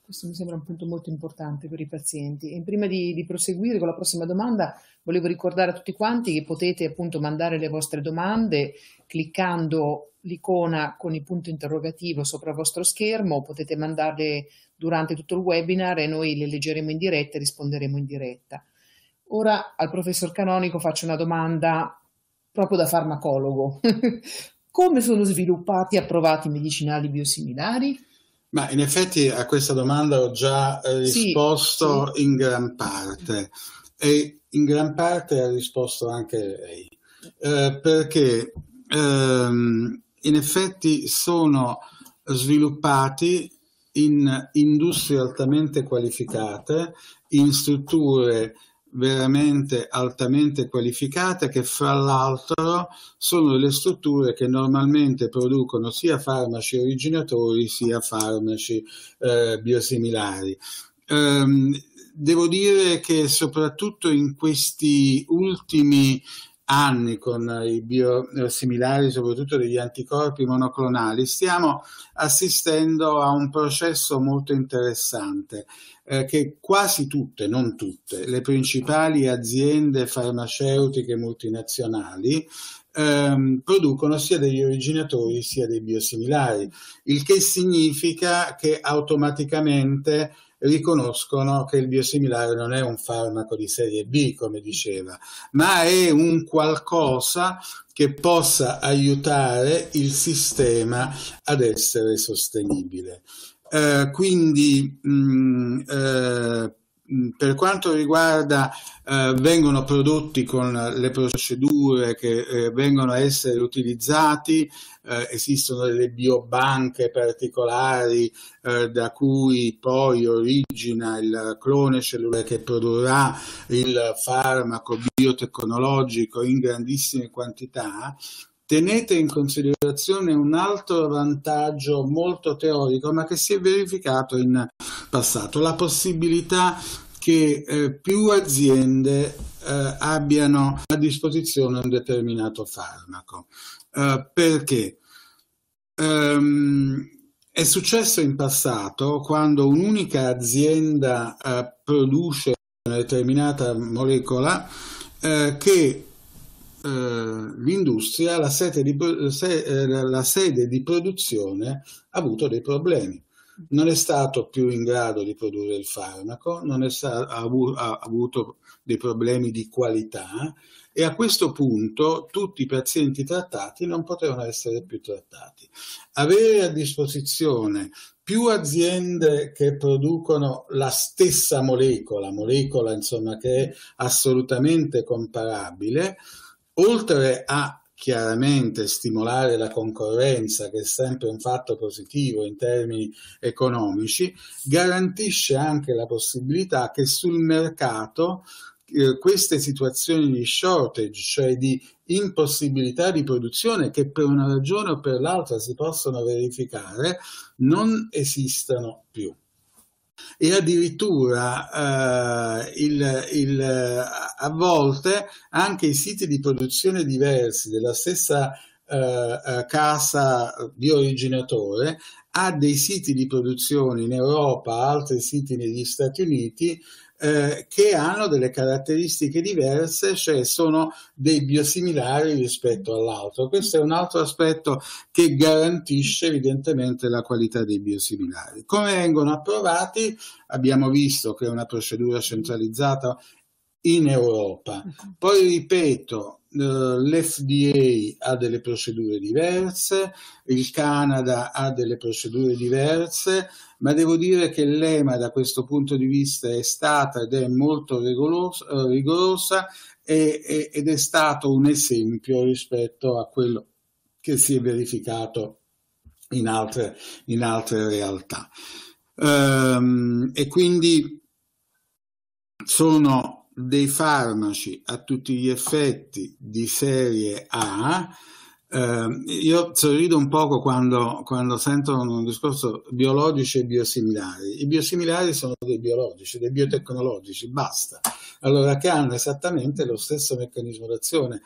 Questo mi sembra un punto molto importante per i pazienti. E prima di proseguire con la prossima domanda, volevo ricordare a tutti quanti che potete appunto mandare le vostre domande cliccando l'icona con il punto interrogativo sopra il vostro schermo, potete mandarle durante tutto il webinar e noi le leggeremo in diretta e risponderemo in diretta. Ora al professor Canonico faccio una domanda proprio da farmacologo. Come sono sviluppati e approvati i medicinali biosimilari? Ma in effetti a questa domanda ho già risposto in gran parte e in gran parte ha risposto anche lei, perché in effetti sono sviluppati in industrie altamente qualificate, in strutture veramente altamente qualificate che fra l'altro sono le strutture che normalmente producono sia farmaci originatori sia farmaci biosimilari. Devo dire che soprattutto in questi ultimi anni con i biosimilari, soprattutto degli anticorpi monoclonali, stiamo assistendo a un processo molto interessante che quasi tutte, non tutte, le principali aziende farmaceutiche multinazionali producono sia degli originatori sia dei biosimilari, il che significa che automaticamente riconoscono che il biosimilare non è un farmaco di serie B, come diceva, ma è un qualcosa che possa aiutare il sistema ad essere sostenibile. Quindi per quanto riguarda vengono prodotti con le procedure che vengono a essere utilizzati, esistono delle biobanche particolari da cui poi origina il clone cellulare che produrrà il farmaco biotecnologico in grandissime quantità. Tenete in considerazione un altro vantaggio molto teorico ma che si è verificato in passato, la possibilità che più aziende abbiano a disposizione un determinato farmaco. Perché? È successo in passato quando un'unica azienda produce una determinata molecola che l'industria, la sede di produzione ha avuto dei problemi, non è stato più in grado di produrre il farmaco, non è ha avuto dei problemi di qualità e a questo punto tutti i pazienti trattati non potevano essere più trattati. Avere a disposizione più aziende che producono la stessa molecola insomma che è assolutamente comparabile, oltre a chiaramente stimolare la concorrenza, che è sempre un fatto positivo in termini economici, garantisce anche la possibilità che sul mercato queste situazioni di shortage, cioè di impossibilità di produzione che per una ragione o per l'altra si possono verificare, non esistano più. E addirittura a volte anche i siti di produzione diversi della stessa casa di originatore ha dei siti di produzione in Europa, altri siti negli Stati Uniti, che hanno delle caratteristiche diverse, cioè sono dei biosimilari rispetto all'altro. Questo è un altro aspetto che garantisce evidentemente la qualità dei biosimilari. Come vengono approvati? Abbiamo visto che è una procedura centralizzata in Europa. Poi ripeto, l'FDA ha delle procedure diverse, il Canada ha delle procedure diverse, ma devo dire che l'EMA da questo punto di vista è stata ed è molto rigorosa ed è stato un esempio rispetto a quello che si è verificato in altre realtà. E quindi sono dei farmaci a tutti gli effetti di serie A. Io sorrido un poco quando sento un discorso biologici e biosimilari. I biosimilari sono dei biologici, dei biotecnologici, basta. Allora, che hanno esattamente lo stesso meccanismo d'azione,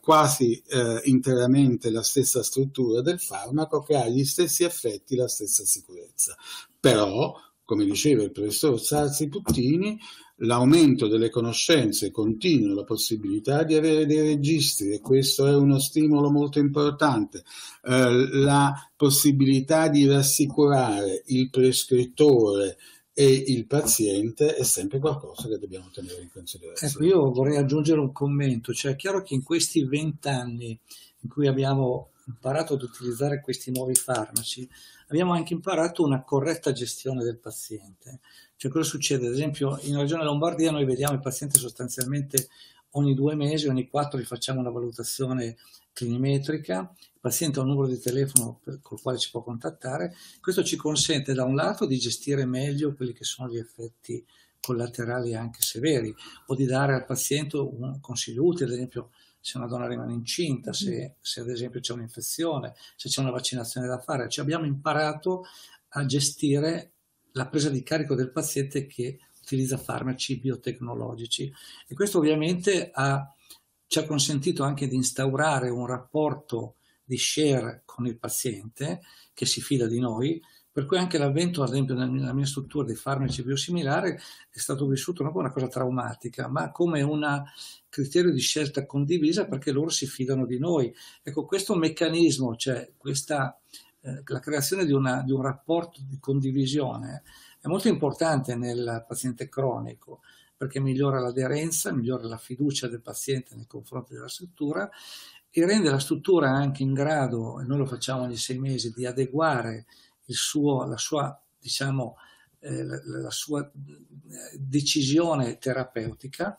quasi interamente la stessa struttura del farmaco, che ha gli stessi effetti, la stessa sicurezza. Però, come diceva il professor Sarzi Puttini, l'aumento delle conoscenze continua, la possibilità di avere dei registri, e questo è uno stimolo molto importante, la possibilità di rassicurare il prescrittore e il paziente è sempre qualcosa che dobbiamo tenere in considerazione. Ecco, io vorrei aggiungere un commento, cioè è chiaro che in questi 20 anni in cui abbiamo imparato ad utilizzare questi nuovi farmaci, abbiamo anche imparato una corretta gestione del paziente. Cioè cosa succede? Ad esempio in Regione Lombardia noi vediamo il paziente sostanzialmente ogni 2 mesi, ogni 4 gli facciamo una valutazione clinimetrica, il paziente ha un numero di telefono col quale ci può contattare, questo ci consente da un lato di gestire meglio quelli che sono gli effetti collaterali anche severi, o di dare al paziente un consiglio utile, ad esempio se una donna rimane incinta, se ad esempio c'è un'infezione, se c'è una vaccinazione da fare. Cioè abbiamo imparato a gestire la presa di carico del paziente che utilizza farmaci biotecnologici, e questo ovviamente ci ha consentito anche di instaurare un rapporto di share con il paziente che si fida di noi, per cui anche l'avvento, ad esempio, nella mia struttura dei farmaci biosimilari è stato vissuto non come una cosa traumatica, ma come un criterio di scelta condivisa, perché loro si fidano di noi. Ecco, questo meccanismo, cioè la creazione di un rapporto di condivisione è molto importante nel paziente cronico, perché migliora l'aderenza, migliora la fiducia del paziente nei confronti della struttura e rende la struttura anche in grado, e noi lo facciamo ogni 6 mesi, di adeguare la sua decisione terapeutica,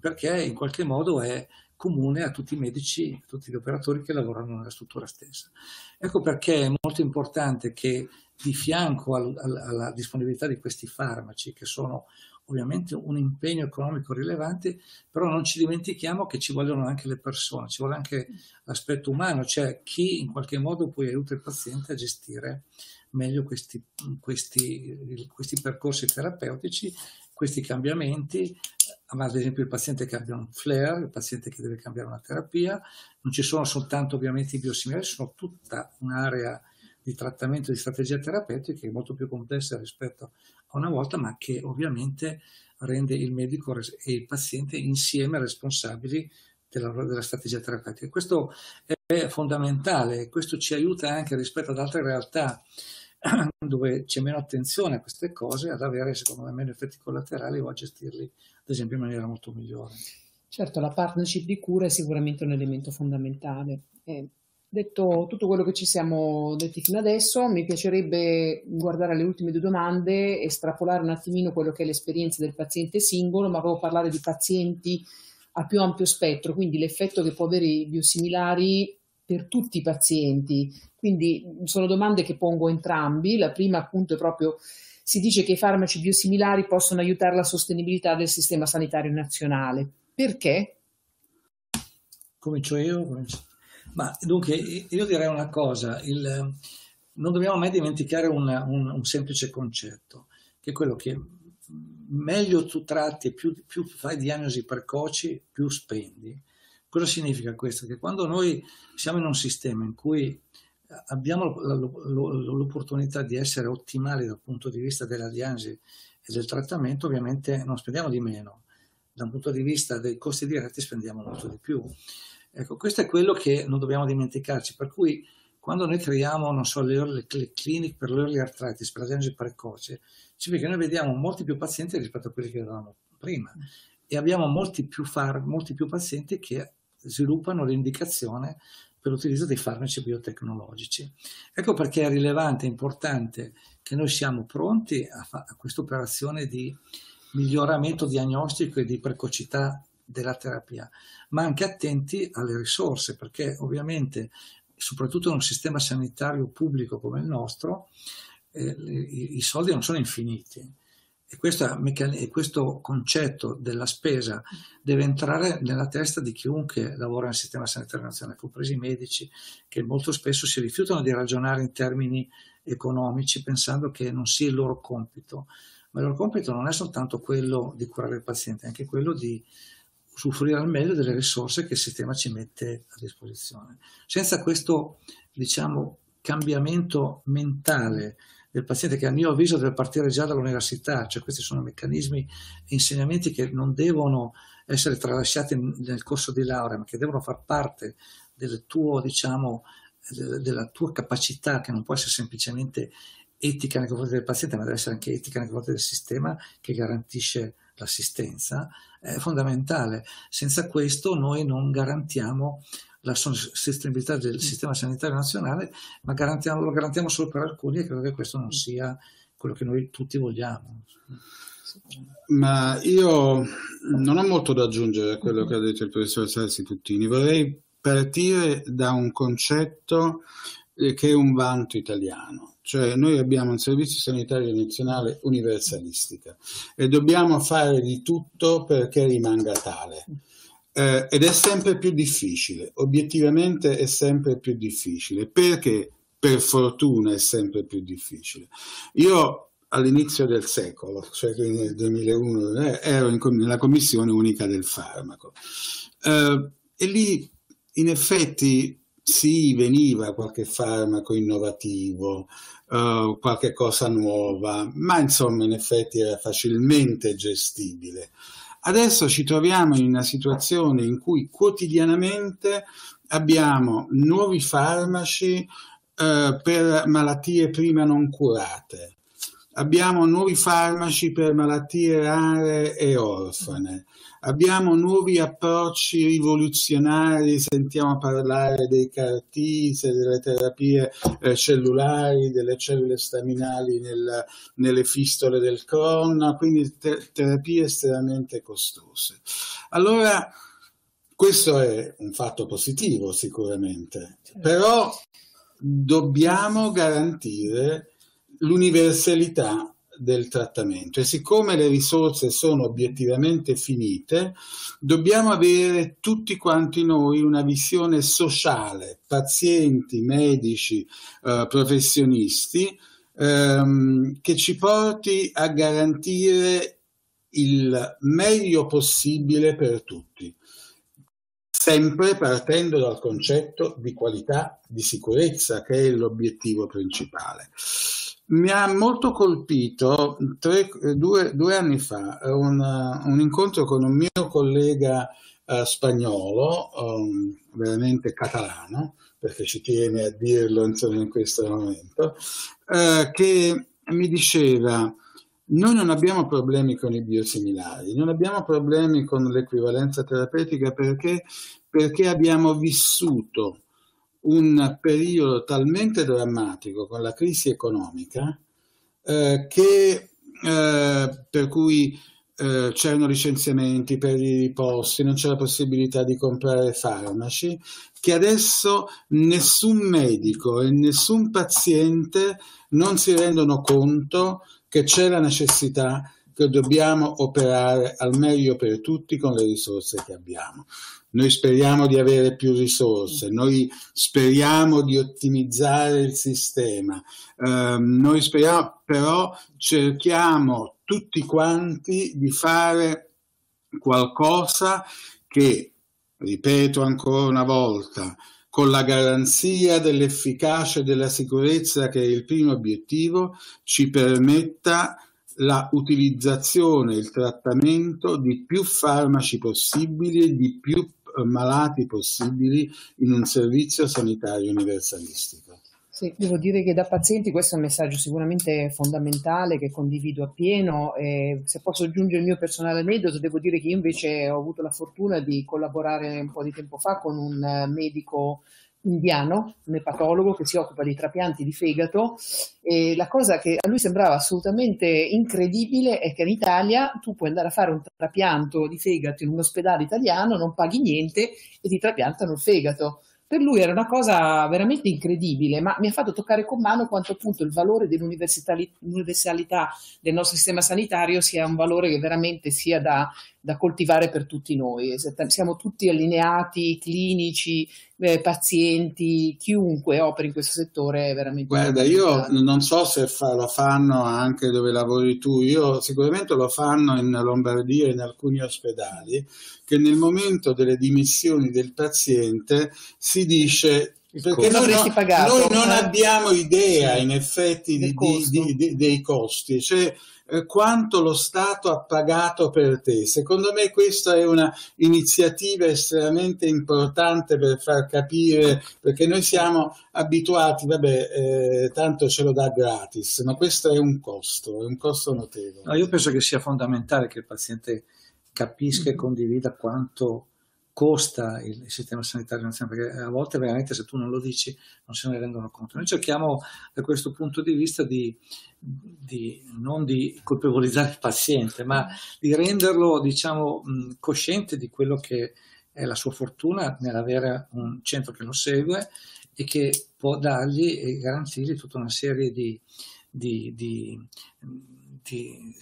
perché in qualche modo è comune a tutti i medici, a tutti gli operatori che lavorano nella struttura stessa. Ecco perché è molto importante che di fianco alla disponibilità di questi farmaci, che sono ovviamente un impegno economico rilevante, però non ci dimentichiamo che ci vogliono anche le persone, ci vuole anche l'aspetto umano, cioè chi in qualche modo poi aiuta il paziente a gestire meglio questi percorsi terapeutici, questi cambiamenti. Ma ad esempio il paziente che abbia un flare, il paziente che deve cambiare una terapia, non ci sono soltanto ovviamente i biosimilari, sono tutta un'area di trattamento, di strategia terapeutica che è molto più complessa rispetto a una volta, ma che ovviamente rende il medico e il paziente insieme responsabili della strategia terapeutica. Questo è fondamentale, questo ci aiuta anche rispetto ad altre realtà dove c'è meno attenzione a queste cose, ad avere secondo me meno effetti collaterali o a gestirli ad esempio in maniera molto migliore. Certo, la partnership di cura è sicuramente un elemento fondamentale. Detto tutto quello che ci siamo detti fino adesso, mi piacerebbe guardare alle ultime 2 domande, estrapolare un attimino quello che è l'esperienza del paziente singolo, ma proprio parlare di pazienti a più ampio spettro, quindi l'effetto che può avere i biosimilari per tutti i pazienti. Quindi sono domande che pongo entrambi. La prima appunto è proprio, si dice che i farmaci biosimilari possono aiutare la sostenibilità del sistema sanitario nazionale. Perché? Comincio io? Ma dunque io direi una cosa, non dobbiamo mai dimenticare un semplice concetto, che è quello che meglio tu tratti, più fai diagnosi precoci, più spendi. Cosa significa questo? Che quando noi siamo in un sistema in cui abbiamo l'opportunità di essere ottimali dal punto di vista della diagnosi e del trattamento, ovviamente non spendiamo di meno, dal punto di vista dei costi diretti spendiamo molto di più. Ecco, questo è quello che non dobbiamo dimenticarci, per cui quando noi creiamo, non so, le cliniche per l'early arthritis, per la diagnosi precoce, significa che noi vediamo molti più pazienti rispetto a quelli che avevamo prima e abbiamo molti più pazienti che sviluppano l'indicazione per l'utilizzo dei farmaci biotecnologici. Ecco perché è rilevante, è importante che noi siamo pronti a questa operazione di miglioramento diagnostico e di precocità della terapia, ma anche attenti alle risorse, perché ovviamente, soprattutto in un sistema sanitario pubblico come il nostro, i soldi non sono infiniti. E questo concetto della spesa deve entrare nella testa di chiunque lavora nel sistema sanitario nazionale, compresi i medici, che molto spesso si rifiutano di ragionare in termini economici pensando che non sia il loro compito. Ma il loro compito non è soltanto quello di curare il paziente, è anche quello di usufruire al meglio delle risorse che il sistema ci mette a disposizione. Senza questo, diciamo, cambiamento mentale del paziente, che a mio avviso deve partire già dall'università, cioè questi sono meccanismi e insegnamenti che non devono essere tralasciati nel corso di laurea, ma che devono far parte del tuo, diciamo, della tua capacità, che non può essere semplicemente etica nei confronti del paziente, ma deve essere anche etica nei confronti del sistema che garantisce l'assistenza, è fondamentale. Senza questo noi non garantiamo la sostenibilità del sistema sanitario nazionale, ma lo garantiamo solo per alcuni, e credo che questo non sia quello che noi tutti vogliamo. Ma io non ho molto da aggiungere a quello che ha detto il professor Sarzi Puttini. Vorrei partire da un concetto che è un vanto italiano, cioè noi abbiamo un servizio sanitario nazionale universalistico e dobbiamo fare di tutto perché rimanga tale. Ed è sempre più difficile, obiettivamente è sempre più difficile, perché per fortuna è sempre più difficile. Io all'inizio del secolo, cioè nel 2001, ero nella Commissione Unica del Farmaco e lì in effetti sì, veniva qualche farmaco innovativo, qualche cosa nuova, ma insomma in effetti era facilmente gestibile. Adesso ci troviamo in una situazione in cui quotidianamente abbiamo nuovi farmaci per malattie prima non curate, abbiamo nuovi farmaci per malattie rare e orfane, abbiamo nuovi approcci rivoluzionari, sentiamo parlare dei CAR T, delle terapie cellulari, delle cellule staminali nelle fistole del Crohn, quindi terapie estremamente costose. Allora, questo è un fatto positivo sicuramente, però dobbiamo garantire l'universalità del trattamento e siccome le risorse sono obiettivamente finite, dobbiamo avere tutti quanti noi una visione sociale, pazienti, medici, professionisti, che ci porti a garantire il meglio possibile per tutti, sempre partendo dal concetto di qualità, di sicurezza, che è l'obiettivo principale. Mi ha molto colpito due anni fa un incontro con un mio collega spagnolo, veramente catalano, perché ci tiene a dirlo insomma, in questo momento, che mi diceva: noi non abbiamo problemi con i biosimilari, non abbiamo problemi con l'equivalenza terapeutica perché abbiamo vissuto un periodo talmente drammatico con la crisi economica per cui c'erano licenziamenti per i posti, non c'era possibilità di comprare farmaci, che adesso nessun medico e nessun paziente non si rendono conto che c'è la necessità, che dobbiamo operare al meglio per tutti con le risorse che abbiamo. Noi speriamo di avere più risorse, noi speriamo di ottimizzare il sistema, noi speriamo, però cerchiamo tutti quanti di fare qualcosa che, ripeto ancora una volta, con la garanzia dell'efficacia e della sicurezza, che è il primo obiettivo, ci permetta la utilizzazione, il trattamento di più farmaci possibili, di più malati possibili in un servizio sanitario universalistico. Sì, devo dire che da pazienti questo è un messaggio sicuramente fondamentale che condivido appieno. Se posso aggiungere il mio personale aneddoto, devo dire che io invece ho avuto la fortuna di collaborare un po' di tempo fa con un medico indiano, un epatologo che si occupa di trapianti di fegato, e la cosa che a lui sembrava assolutamente incredibile è che in Italia tu puoi andare a fare un trapianto di fegato in un ospedale italiano, non paghi niente e ti trapiantano il fegato. Per lui era una cosa veramente incredibile, ma mi ha fatto toccare con mano quanto appunto il valore dell'universalità del nostro sistema sanitario sia un valore che veramente sia da coltivare per tutti noi. Siamo tutti allineati, clinici, pazienti, chiunque opera in questo settore è veramente... Guarda, io non so se lo fanno anche dove lavori tu, io sicuramente lo fanno in Lombardia e in alcuni ospedali, che nel momento delle dimissioni del paziente si dice... Perché noi non abbiamo idea, in effetti, dei costi, cioè quanto lo Stato ha pagato per te. Secondo me questa è una iniziativa estremamente importante per far capire, perché noi siamo abituati, vabbè, tanto ce lo dà gratis, ma questo è un costo notevole. No, io penso che sia fondamentale che il paziente capisca e condivida quanto costa il sistema sanitario nazionale, perché a volte veramente se tu non lo dici non se ne rendono conto. Noi cerchiamo da questo punto di vista di non di colpevolizzare il paziente, ma di renderlo, diciamo, cosciente di quello che è la sua fortuna nell'avere un centro che lo segue e che può dargli e garantirgli tutta una serie di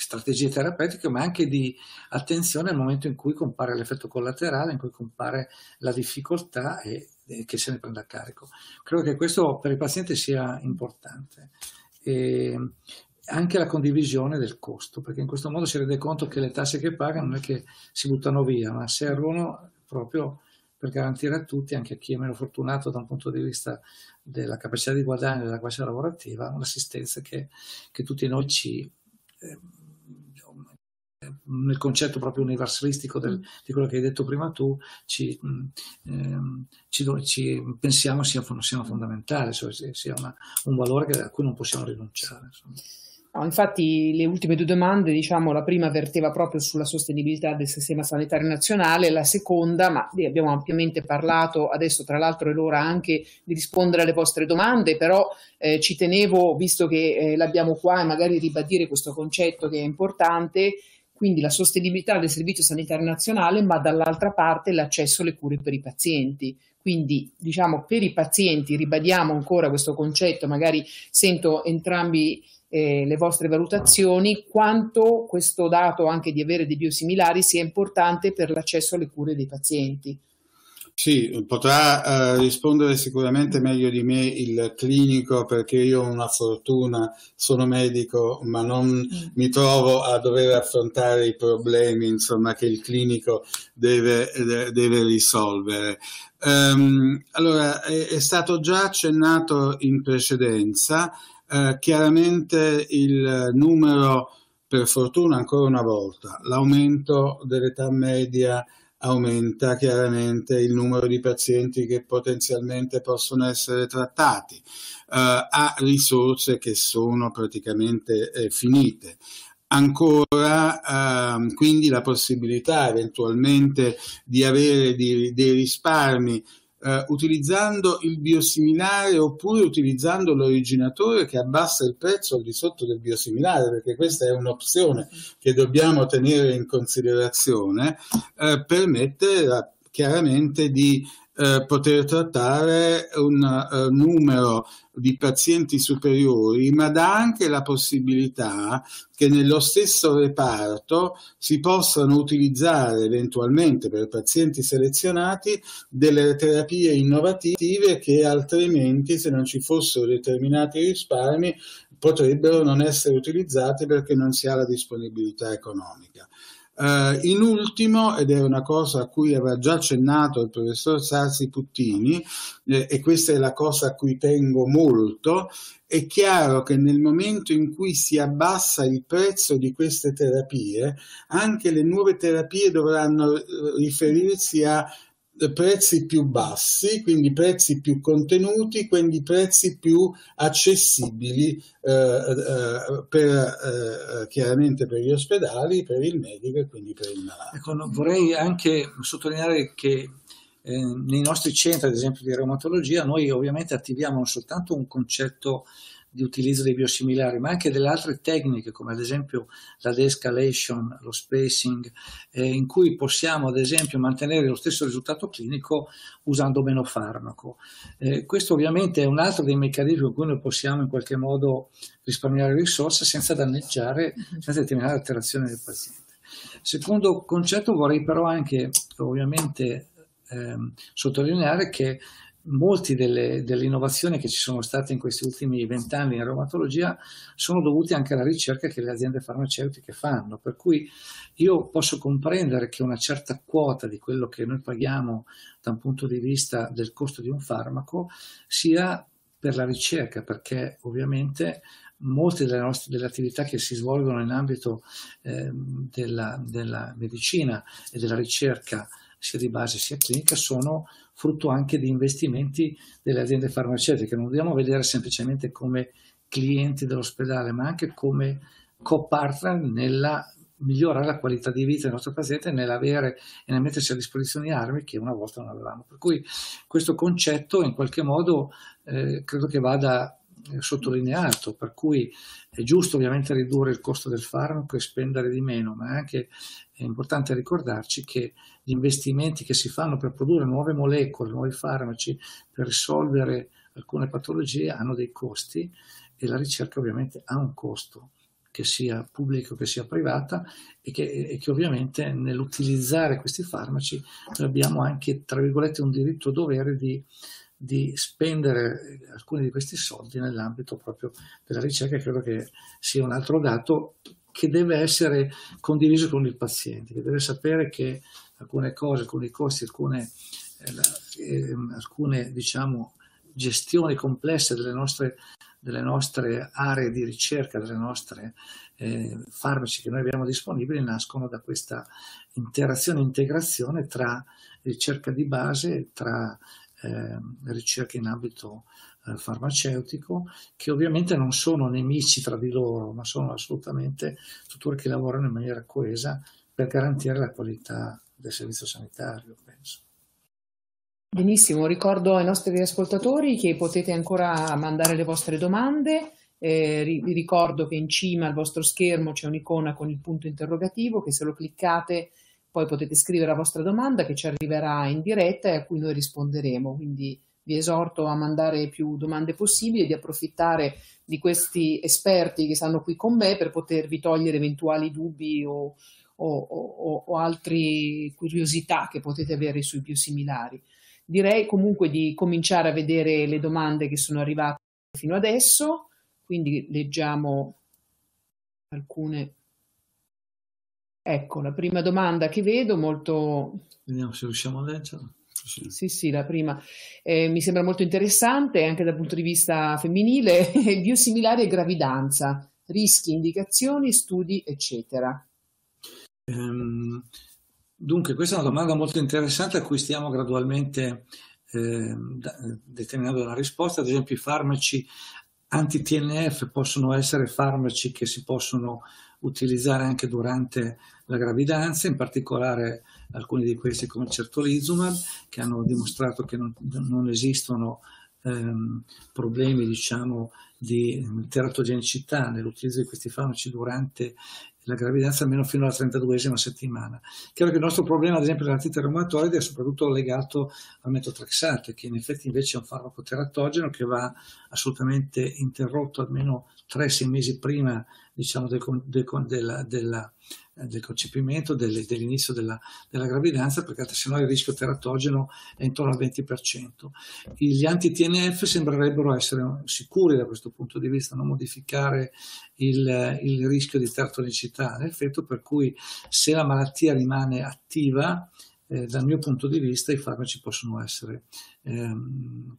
strategie terapeutiche, ma anche di attenzione al momento in cui compare l'effetto collaterale, in cui compare la difficoltà e che se ne prenda carico. Credo che questo per il paziente sia importante. E anche la condivisione del costo, perché in questo modo si rende conto che le tasse che paga non è che si buttano via, ma servono proprio per garantire a tutti, anche a chi è meno fortunato da un punto di vista della capacità di guadagno e della capacità lavorativa, un'assistenza che tutti noi ci... nel concetto proprio universalistico di quello che hai detto prima tu, ci pensiamo sia fondamentale, cioè sia un valore a cui non possiamo rinunciare, insomma. No, infatti le ultime due domande, diciamo, la prima verteva proprio sulla sostenibilità del sistema sanitario nazionale, la seconda, ma abbiamo ampiamente parlato, adesso tra l'altro è l'ora anche di rispondere alle vostre domande, però ci tenevo, visto che l'abbiamo qua, e magari ribadire questo concetto che è importante, quindi la sostenibilità del servizio sanitario nazionale, ma dall'altra parte l'accesso alle cure per i pazienti. Quindi, diciamo, per i pazienti ribadiamo ancora questo concetto, magari sento entrambi le vostre valutazioni, quanto questo dato anche di avere dei biosimilari sia importante per l'accesso alle cure dei pazienti. Sì, potrà rispondere sicuramente meglio di me il clinico, perché io ho una fortuna, sono medico, ma non mi trovo a dover affrontare i problemi, insomma, che il clinico deve risolvere. Allora, è stato già accennato in precedenza, chiaramente il numero, per fortuna ancora una volta, l'aumento dell'età media aumenta chiaramente il numero di pazienti che potenzialmente possono essere trattati, a risorse che sono praticamente finite. Ancora quindi la possibilità eventualmente di avere dei risparmi utilizzando il biosimilare oppure utilizzando l'originatore che abbassa il prezzo al di sotto del biosimilare, perché questa è un'opzione che dobbiamo tenere in considerazione, permette chiaramente di poter trattare un numero di pazienti superiori, ma dà anche la possibilità che nello stesso reparto si possano utilizzare eventualmente per pazienti selezionati delle terapie innovative che altrimenti, se non ci fossero determinati risparmi, potrebbero non essere utilizzate perché non si ha la disponibilità economica. In ultimo, ed è una cosa a cui aveva già accennato il professor Sarzi Puttini, e questa è la cosa a cui tengo molto, è chiaro che nel momento in cui si abbassa il prezzo di queste terapie, anche le nuove terapie dovranno riferirsi a prezzi più bassi, quindi prezzi più contenuti, quindi prezzi più accessibili chiaramente per gli ospedali, per il medico e quindi per il malato. Ecco, vorrei anche sottolineare che nei nostri centri, ad esempio di reumatologia, noi ovviamente attiviamo non soltanto un concetto di utilizzo dei biosimilari, ma anche delle altre tecniche, come ad esempio la de-escalation, lo spacing, in cui possiamo ad esempio mantenere lo stesso risultato clinico usando meno farmaco. Questo ovviamente è un altro dei meccanismi con cui noi possiamo in qualche modo risparmiare risorse senza danneggiare, senza determinare alterazioni del paziente. Secondo concetto, vorrei però anche ovviamente sottolineare che molti delle innovazioni che ci sono state in questi ultimi 20 anni in reumatologia sono dovute anche alla ricerca che le aziende farmaceutiche fanno, per cui io posso comprendere che una certa quota di quello che noi paghiamo da un punto di vista del costo di un farmaco sia per la ricerca, perché ovviamente molte delle attività che si svolgono in ambito della medicina e della ricerca sia di base sia clinica sono frutto anche di investimenti delle aziende farmaceutiche. Non dobbiamo vedere semplicemente come clienti dell'ospedale, ma anche come co-partner nella migliorare la qualità di vita del nostro paziente, nell'avere e nel mettersi a disposizione armi che una volta non avevamo. Per cui questo concetto in qualche modo credo che vada sottolineato, per cui è giusto ovviamente ridurre il costo del farmaco e spendere di meno, ma anche è importante ricordarci che gli investimenti che si fanno per produrre nuove molecole, nuovi farmaci, per risolvere alcune patologie hanno dei costi, e la ricerca ovviamente ha un costo, che sia pubblico che sia privata, e che ovviamente nell'utilizzare questi farmaci noi abbiamo anche, tra virgolette, un diritto dovere di spendere alcuni di questi soldi nell'ambito proprio della ricerca. Credo che sia un altro dato che deve essere condiviso con il paziente, che deve sapere che alcune cose, alcuni costi, alcune diciamo, gestioni complesse delle nostre aree di ricerca, delle nostre farmaci che noi abbiamo disponibili, nascono da questa interazione e integrazione tra ricerca di base, tra ricerche in ambito farmaceutico, che ovviamente non sono nemici tra di loro, ma sono assolutamente strutture che lavorano in maniera coesa per garantire la qualità del servizio sanitario, penso. Benissimo, ricordo ai nostri ascoltatori che potete ancora mandare le vostre domande. Vi ricordo che in cima al vostro schermo c'è un'icona con il punto interrogativo, che se lo cliccate poi potete scrivere la vostra domanda, che ci arriverà in diretta e a cui noi risponderemo. Quindi vi esorto a mandare più domande possibili e di approfittare di questi esperti che stanno qui con me per potervi togliere eventuali dubbi o altre curiosità che potete avere sui biosimilari. Direi comunque di cominciare a vedere le domande che sono arrivate fino adesso, quindi leggiamo alcune. Ecco, la prima domanda che vedo, molto... Vediamo se riusciamo a leggerla. Sì, la prima. Mi sembra molto interessante, anche dal punto di vista femminile, biosimilari e gravidanza, rischi, indicazioni, studi, eccetera. Dunque, questa è una domanda molto interessante a cui stiamo gradualmente determinando la risposta. Ad esempio, i farmaci anti-TNF possono essere farmaci che si possono utilizzare anche durante la gravidanza, in particolare alcuni di questi come il certolizumab, che hanno dimostrato che non esistono problemi, diciamo, di teratogenicità nell'utilizzo di questi farmaci durante la gravidanza, almeno fino alla 32esima settimana. Chiaro che il nostro problema, ad esempio, dell'artrite reumatoide è soprattutto legato al metotrexato, che in effetti invece è un farmaco teratogeno che va assolutamente interrotto almeno 3-6 mesi prima, diciamo, del concepimento, dell'inizio della gravidanza, perché sennò il rischio teratogeno è intorno al 20%. Gli anti-TNF sembrerebbero essere sicuri da questo punto di vista, non modificare il rischio di teratogenicità nell'effetto, per cui se la malattia rimane attiva, dal mio punto di vista i farmaci possono essere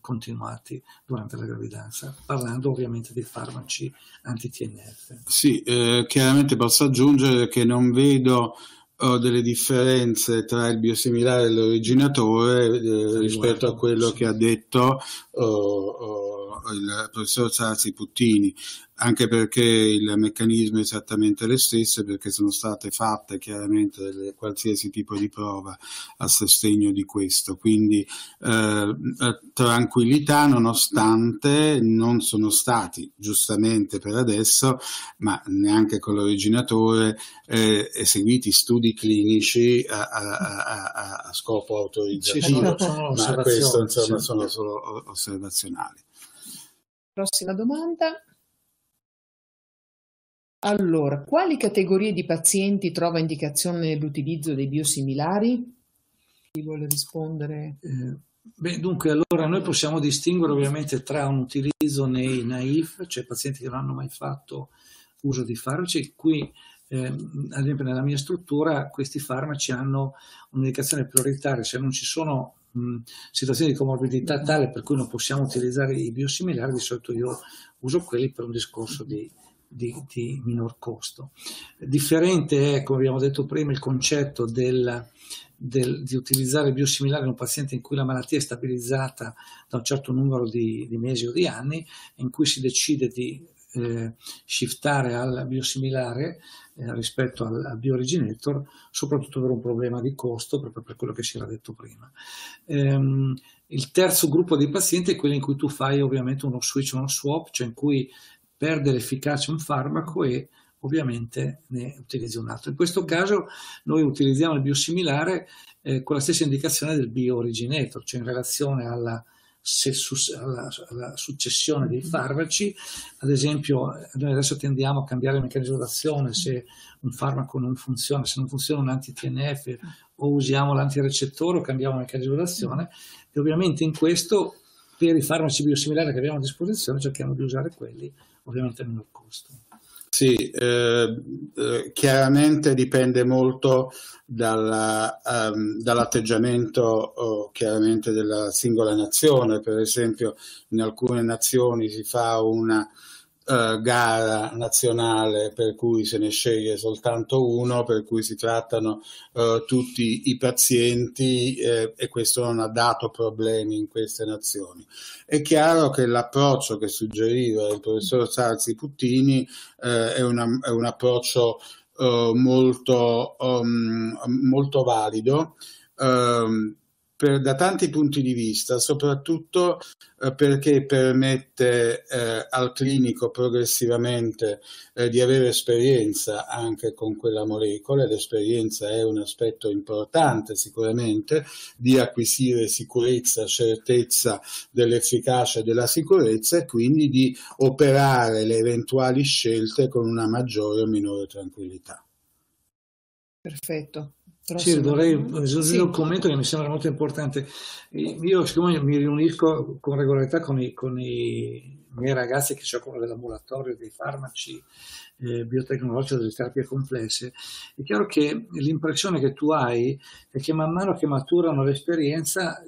continuati durante la gravidanza, parlando ovviamente dei farmaci anti-TNF. Sì, chiaramente posso aggiungere che non vedo delle differenze tra il biosimilare e l'originatore rispetto a quello che ha detto il professor Sarzi Puttini, anche perché il meccanismo è esattamente lo stesso, perché sono state fatte chiaramente qualsiasi tipo di prova a sostegno di questo, quindi tranquillità, nonostante non sono stati, giustamente per adesso, ma neanche con l'originatore, eseguiti studi clinici a scopo autorizzativo, ma questo, insomma, sono solo osservazionali. Prossima domanda. Allora, quali categorie di pazienti trova indicazione nell'utilizzo dei biosimilari? Chi vuole rispondere? Beh, dunque, allora noi possiamo distinguere ovviamente tra un utilizzo nei naif, cioè pazienti che non hanno mai fatto uso di farmaci. Qui, ad esempio, nella mia struttura questi farmaci hanno un'indicazione prioritaria, se non ci sono situazioni di comorbidità tale per cui non possiamo utilizzare i biosimilari, di solito io uso quelli per un discorso di minor costo. Differente è, come abbiamo detto prima, il concetto di utilizzare biosimilari in un paziente in cui la malattia è stabilizzata da un certo numero di mesi o di anni, in cui si decide di shiftare al biosimilare rispetto al biooriginator, soprattutto per un problema di costo, proprio per quello che si era detto prima. Il terzo gruppo di pazienti è quello in cui tu fai ovviamente uno switch o uno swap, cioè in cui perde l'efficacia un farmaco e ovviamente ne utilizzi un altro. In questo caso noi utilizziamo il biosimilare con la stessa indicazione del biooriginator, cioè in relazione alla successione dei farmaci. Ad esempio, noi adesso tendiamo a cambiare il meccanismo d'azione se un farmaco non funziona, se non funziona un anti-TNF, o usiamo l'antirecettori o cambiamo il meccanismo d'azione, e ovviamente in questo, per i farmaci biosimilari che abbiamo a disposizione, cerchiamo di usare quelli ovviamente a minor costo. Sì, chiaramente dipende molto dall'atteggiamento chiaramente della singola nazione. Per esempio, in alcune nazioni si fa una gara nazionale per cui se ne sceglie soltanto uno, per cui si trattano tutti i pazienti, e questo non ha dato problemi in queste nazioni. È chiaro che l'approccio che suggeriva il professor Sarzi Puttini è un approccio molto valido, da tanti punti di vista, soprattutto perché permette al clinico progressivamente di avere esperienza anche con quella molecola. L'esperienza è un aspetto importante sicuramente, di acquisire sicurezza, certezza dell'efficacia e della sicurezza, e quindi di operare le eventuali scelte con una maggiore o minore tranquillità. Perfetto. Sì, vorrei aggiungere un commento che mi sembra molto importante. Io, siccome mi riunisco con regolarità con i miei ragazzi che si occupano del laboratorio dei farmaci biotecnologici, delle terapie complesse, è chiaro che l'impressione che tu hai è che man mano che maturano l'esperienza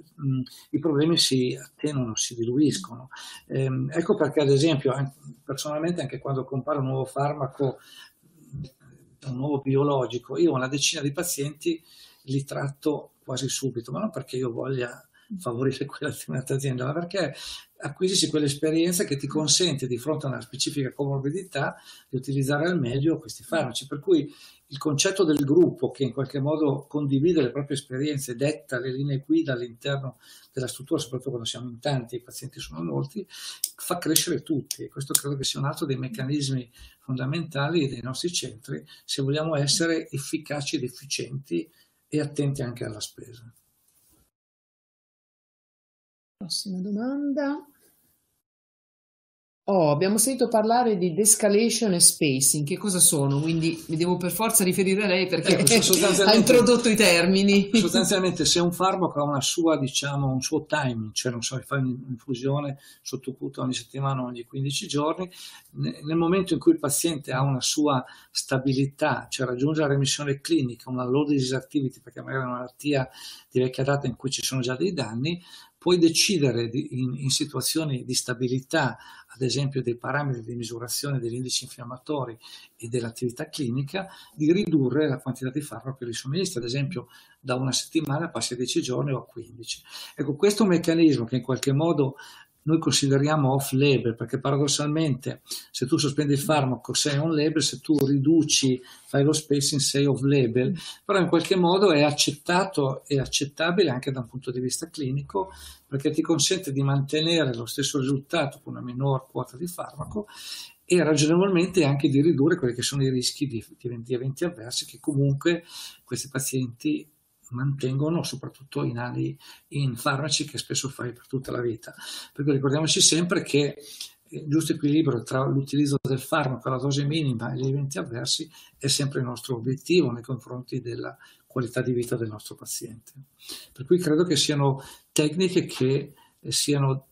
i problemi si attenuano, si diluiscono. Ecco perché, ad esempio, personalmente, anche quando comparo un nuovo farmaco, un nuovo biologico, io una decina di pazienti li tratto quasi subito, ma non perché io voglia favorire quella determinata azienda, ma perché acquisisci quell'esperienza che ti consente, di fronte a una specifica comorbidità, di utilizzare al meglio questi farmaci. Per cui il concetto del gruppo, che in qualche modo condivide le proprie esperienze, detta le linee guida all'interno della struttura, soprattutto quando siamo in tanti e i pazienti sono molti, fa crescere tutti. E questo credo che sia un altro dei meccanismi fondamentali dei nostri centri, se vogliamo essere efficaci ed efficienti e attenti anche alla spesa. Prossima domanda. Oh, abbiamo sentito parlare di de-escalation e spacing. Che cosa sono? Quindi mi devo per forza riferire a lei, perché ha introdotto i termini. Sostanzialmente, se un farmaco ha una sua, diciamo, un suo timing, cioè non so, fa un'infusione sottocuta ogni settimana o ogni 15 giorni, nel momento in cui il paziente ha una sua stabilità, cioè raggiunge la remissione clinica, una low disease activity, perché magari è una malattia di vecchia data in cui ci sono già dei danni, puoi decidere in situazioni di stabilità, ad esempio dei parametri di misurazione degli indici infiammatori e dell'attività clinica, di ridurre la quantità di farmaco che li somministra, ad esempio da una settimana passi a 10 giorni o a 15. Ecco, questo è un meccanismo che in qualche modo noi consideriamo off-label, perché paradossalmente se tu sospendi il farmaco sei on-label, se tu riduci, fai lo spacing, sei off-label, però in qualche modo è accettato e accettabile anche da un punto di vista clinico, perché ti consente di mantenere lo stesso risultato con una minor quota di farmaco e ragionevolmente anche di ridurre quelli che sono i rischi di eventi avversi che comunque questi pazienti mantengono, soprattutto in farmaci che spesso fai per tutta la vita. Perché ricordiamoci sempre che il giusto equilibrio tra l'utilizzo del farmaco, la dose minima e gli eventi avversi è sempre il nostro obiettivo nei confronti della qualità di vita del nostro paziente. Per cui credo che siano tecniche che siano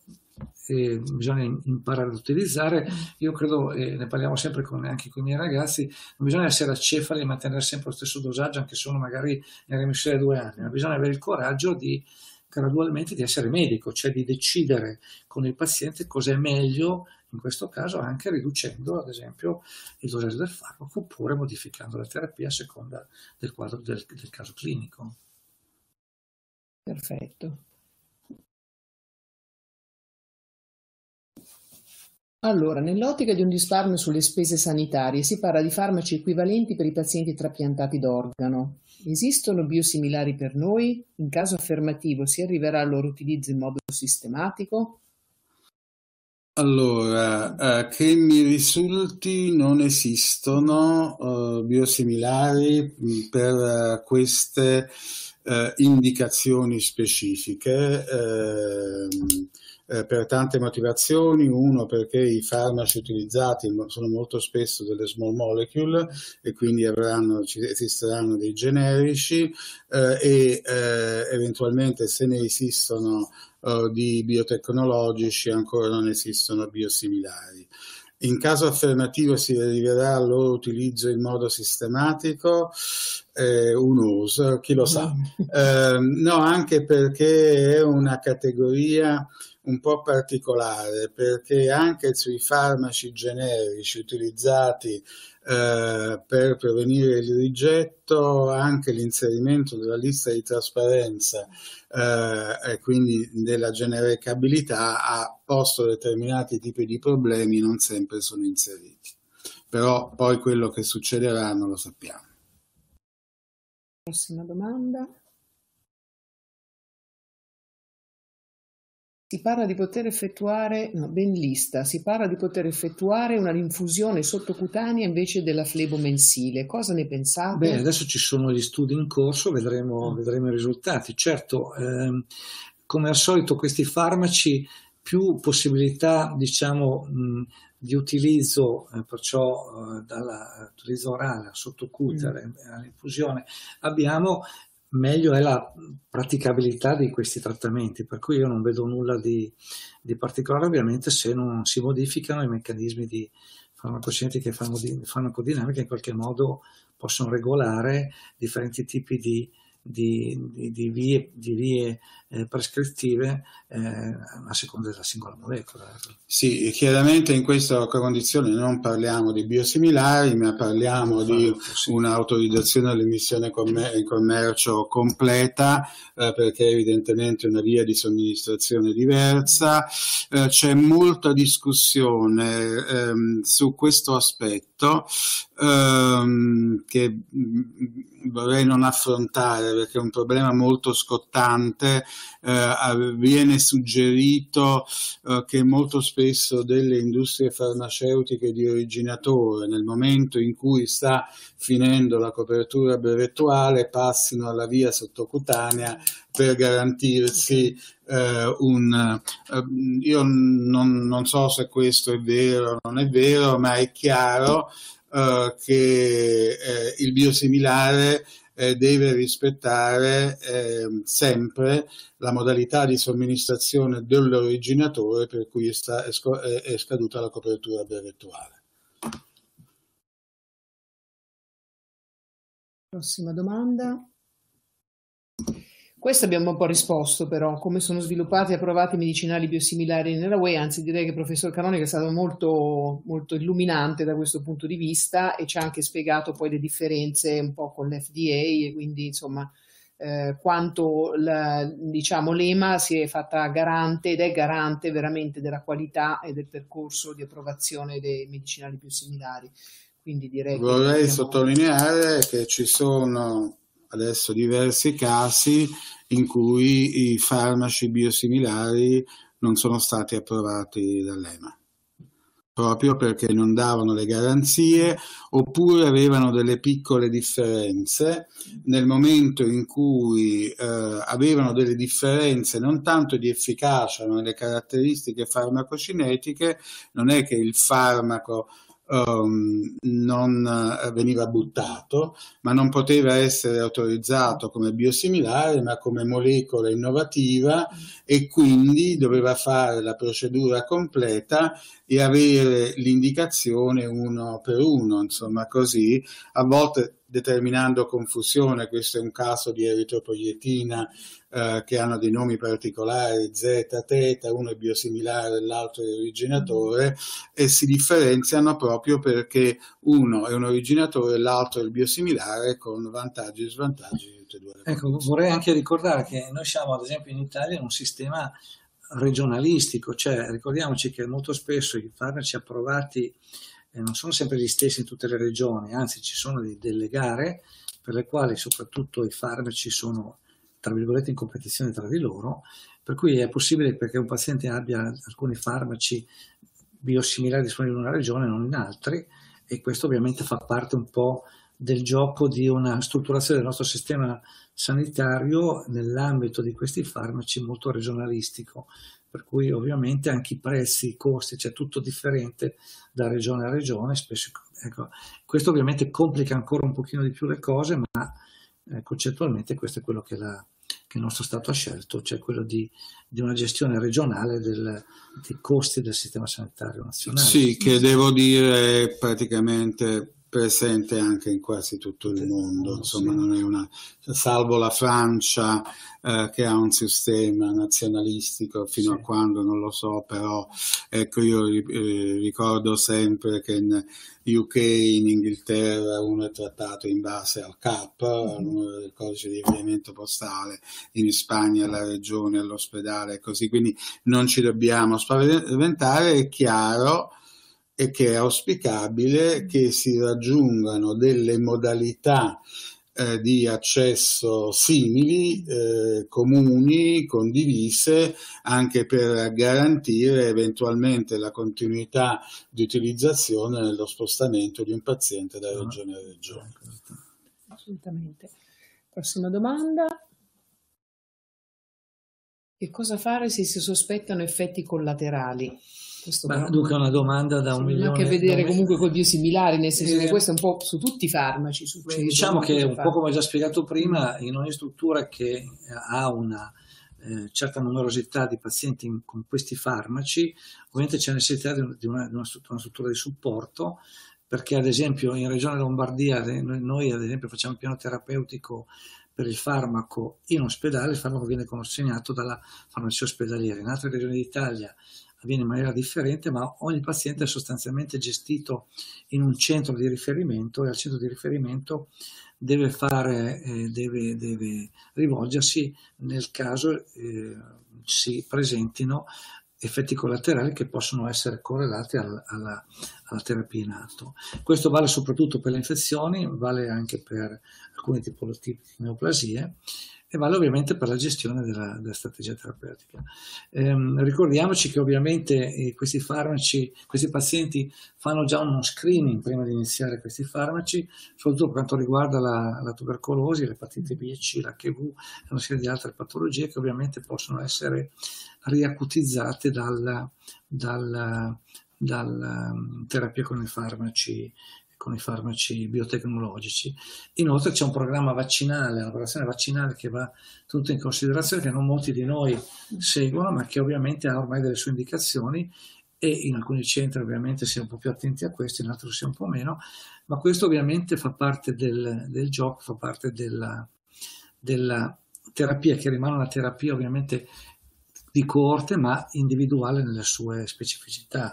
bisogna imparare ad utilizzare. Io credo, ne parliamo sempre anche con i miei ragazzi, non bisogna essere acefali e mantenere sempre lo stesso dosaggio anche solo magari nella remissione di 2 anni, ma bisogna avere il coraggio di gradualmente di essere medico, cioè di decidere con il paziente cos'è meglio, in questo caso anche riducendo ad esempio il dosaggio del farmaco oppure modificando la terapia a seconda del quadro del caso clinico. Perfetto. Allora, nell'ottica di un risparmio sulle spese sanitarie, si parla di farmaci equivalenti per i pazienti trapiantati d'organo. Esistono biosimilari per noi? In caso affermativo, si arriverà al loro utilizzo in modo sistematico? Allora, che mi risulti non esistono biosimilari per queste indicazioni specifiche. Per tante motivazioni, uno perché i farmaci utilizzati sono molto spesso delle small molecule e quindi esisteranno dei generici e eventualmente, se ne esistono di biotecnologici, ancora non esistono biosimilari. In caso affermativo si arriverà al loro utilizzo in modo sistematico, uno, chi lo sa. No, anche perché è una categoria un po' particolare, perché anche sui farmaci generici utilizzati per prevenire il rigetto, anche l'inserimento della lista di trasparenza e quindi della genericabilità ha posto determinati tipi di problemi, non sempre sono inseriti. Però poi quello che succederà non lo sappiamo. Prossima domanda. Si parla di poter effettuare una infusione sottocutanea invece della flebo mensile. Cosa ne pensate? Beh, adesso ci sono gli studi in corso, vedremo i risultati. Certo, come al solito questi farmaci, più possibilità, diciamo, di utilizzo, perciò dall'utilizzo orale, sottocutanea, all'infusione, abbiamo, meglio è la praticabilità di questi trattamenti, per cui io non vedo nulla di particolare, ovviamente se non si modificano i meccanismi di farmacoscientiche e farmacodinamiche, in qualche modo possono regolare differenti tipi di vie prescrittive a seconda della singola molecola. Sì, chiaramente in questa condizione non parliamo di biosimilari, ma parliamo di un'autorizzazione all'emissione in commercio completa, perché è evidentemente una via di somministrazione diversa. C'è molta discussione su questo aspetto che vorrei non affrontare, perché è un problema molto scottante. Viene suggerito che molto spesso delle industrie farmaceutiche di originatore, nel momento in cui sta finendo la copertura brevettuale, passino alla via sottocutanea per garantirsi io non so se questo è vero o non è vero, ma è chiaro che il biosimilare deve rispettare sempre la modalità di somministrazione dell'originatore per cui è scaduta la copertura brevettuale. Prossima domanda. Questo abbiamo un po' risposto, però, come sono sviluppati e approvati i medicinali biosimilari nella UE, anzi direi che il professor Canonico è stato molto illuminante da questo punto di vista e ci ha anche spiegato poi le differenze un po' con l'FDA e quindi insomma quanto diciamo, l'EMA si è fatta garante ed è garante veramente della qualità e del percorso di approvazione dei medicinali biosimilari. Quindi direi che vorrei sottolineare che ci sono adesso diversi casi in cui i farmaci biosimilari non sono stati approvati dall'EMA, proprio perché non davano le garanzie oppure avevano delle piccole differenze. Nel momento in cui avevano delle differenze non tanto di efficacia ma nelle caratteristiche farmacocinetiche, non è che il farmaco non veniva buttato, ma non poteva essere autorizzato come biosimilare ma come molecola innovativa, e quindi doveva fare la procedura completa e avere l'indicazione uno per uno, insomma, così a volte determinando confusione. Questo è un caso di eritropoietina che hanno dei nomi particolari, Z, teta, uno è biosimilare e l'altro è originatore, e si differenziano proprio perché uno è un originatore e l'altro è il biosimilare, con vantaggi e svantaggi di tutte e due le cose. Ecco, vorrei anche ricordare che noi siamo ad esempio in Italia in un sistema regionalistico, cioè ricordiamoci che molto spesso i farmaci approvati non sono sempre gli stessi in tutte le regioni, anzi ci sono delle gare per le quali soprattutto i farmaci sono tra virgolette in competizione tra di loro, per cui è possibile perché un paziente abbia alcuni farmaci biosimilari disponibili in una regione e non in altri, e questo ovviamente fa parte un po' del gioco di una strutturazione del nostro sistema sanitario nell'ambito di questi farmaci molto regionalistico, per cui ovviamente anche i prezzi, i costi, cioè tutto differente da regione a regione, spesso, ecco, questo ovviamente complica ancora un pochino di più le cose, ma concettualmente questo è quello che il nostro Stato ha scelto, cioè quello di una gestione regionale dei costi del sistema sanitario nazionale. Sì, che devo dire praticamente presente anche in quasi tutto il mondo, insomma, sì. Non è una, salvo la Francia che ha un sistema nazionalistico fino a quando non lo so, però ecco, io ricordo sempre che in UK, in Inghilterra, uno è trattato in base al CAP, al numero del codice di avviamento postale, in Spagna alla regione, all'ospedale e così, quindi non ci dobbiamo spaventare. È chiaro e che è auspicabile che si raggiungano delle modalità di accesso simili, comuni, condivise, anche per garantire eventualmente la continuità di utilizzazione nello spostamento di un paziente da regione a regione. Assolutamente. Prossima domanda. Che cosa fare se si sospettano effetti collaterali? Dunque è una domanda da un milione. Anche vedere comunque con biosimilari, nel senso che questo è un po' su tutti i farmaci. Diciamo che un po' come ho già spiegato prima, in ogni struttura che ha una certa numerosità di pazienti con questi farmaci, ovviamente c'è necessità di una struttura di supporto perché ad esempio in regione Lombardia noi ad esempio facciamo un piano terapeutico per il farmaco in ospedale, il farmaco viene consegnato dalla farmacia ospedaliera. In altre regioni d'Italia avviene in maniera differente, ma ogni paziente è sostanzialmente gestito in un centro di riferimento e al centro di riferimento deve fare, deve rivolgersi nel caso si presentino effetti collaterali che possono essere correlati alla terapia in atto. Questo vale soprattutto per le infezioni, vale anche per alcune tipologie di neoplasie e vale ovviamente per la gestione della strategia terapeutica. Ricordiamoci che ovviamente questi pazienti fanno già uno screening prima di iniziare questi farmaci, soprattutto per quanto riguarda la tubercolosi, l'epatite B e C, l'HIV e una serie di altre patologie che ovviamente possono essere riacutizzate dalla terapia con i farmaci biotecnologici. Inoltre c'è un programma vaccinale, una popolazione vaccinale che va tutto in considerazione, che non molti di noi seguono, ma che ovviamente ha ormai delle sue indicazioni, e in alcuni centri ovviamente si è un po' più attenti a questo, in altri si è un po' meno, ma questo ovviamente fa parte del gioco, fa parte della terapia, che rimane una terapia ovviamente di coorte, ma individuale nelle sue specificità.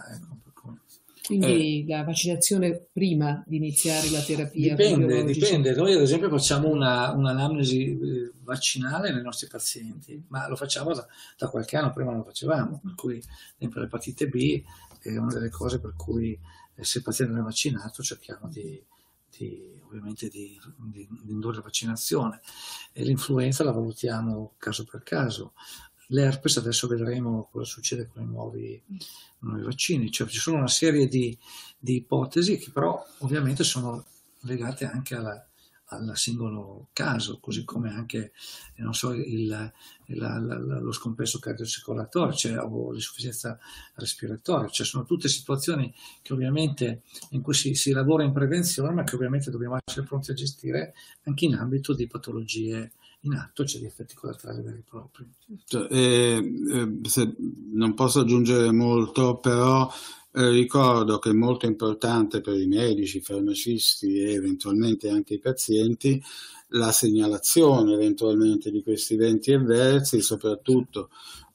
Quindi la vaccinazione prima di iniziare la terapia? Dipende. Noi ad esempio facciamo un'anamnesi vaccinale nei nostri pazienti, ma lo facciamo da qualche anno, prima non lo facevamo, per cui l'epatite B è una delle cose per cui se il paziente non è vaccinato cerchiamo ovviamente di indurre la vaccinazione. L'influenza la valutiamo caso per caso. L'herpes, adesso vedremo cosa succede con i nuovi vaccini, cioè ci sono una serie di ipotesi che però ovviamente sono legate anche al singolo caso, così come anche non so, lo scompenso cardiocircolatorio, cioè, o l'insufficienza respiratoria, cioè sono tutte situazioni che ovviamente in cui si lavora in prevenzione, ma che ovviamente dobbiamo essere pronti a gestire anche in ambito di patologie in atto, c'è di effetti collaterali veri e propri. Se non posso aggiungere molto, però ricordo che è molto importante per i medici, i farmacisti e eventualmente anche i pazienti la segnalazione eventualmente di questi eventi avversi, soprattutto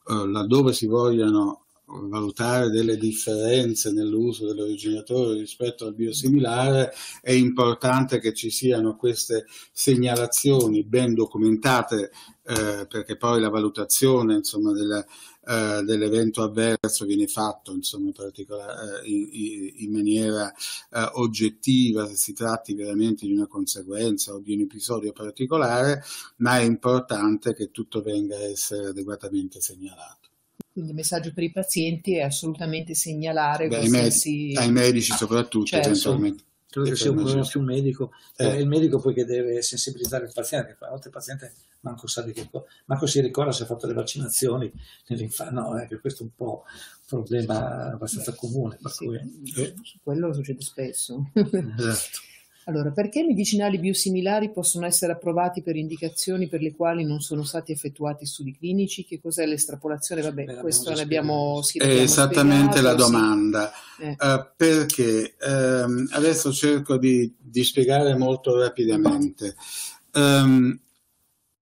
laddove si vogliano valutare delle differenze nell'uso dell'originatore rispetto al biosimilare. È importante che ci siano queste segnalazioni ben documentate, perché poi la valutazione, insomma, dell'evento avverso viene fatto, insomma, in maniera oggettiva, se si tratti veramente di una conseguenza o di un episodio particolare, ma è importante che tutto venga a essere adeguatamente segnalato. Quindi il messaggio per i pazienti è assolutamente segnalare ai medici soprattutto, certo. Eventualmente. Credo che sia un problema più medico, è il medico poi che deve sensibilizzare il paziente, perché a volte il paziente manco si ricorda se ha fatto le vaccinazioni nell'infanzia, no, questo è un po' un problema abbastanza comune. Per sì, cui... quello succede spesso. Esatto. Allora, perché medicinali biosimilari possono essere approvati per indicazioni per le quali non sono stati effettuati studi clinici? Che cos'è l'estrapolazione? Vabbè, questo l'abbiamo esattamente spiegato, la domanda. Sì. Perché adesso cerco di spiegare molto rapidamente.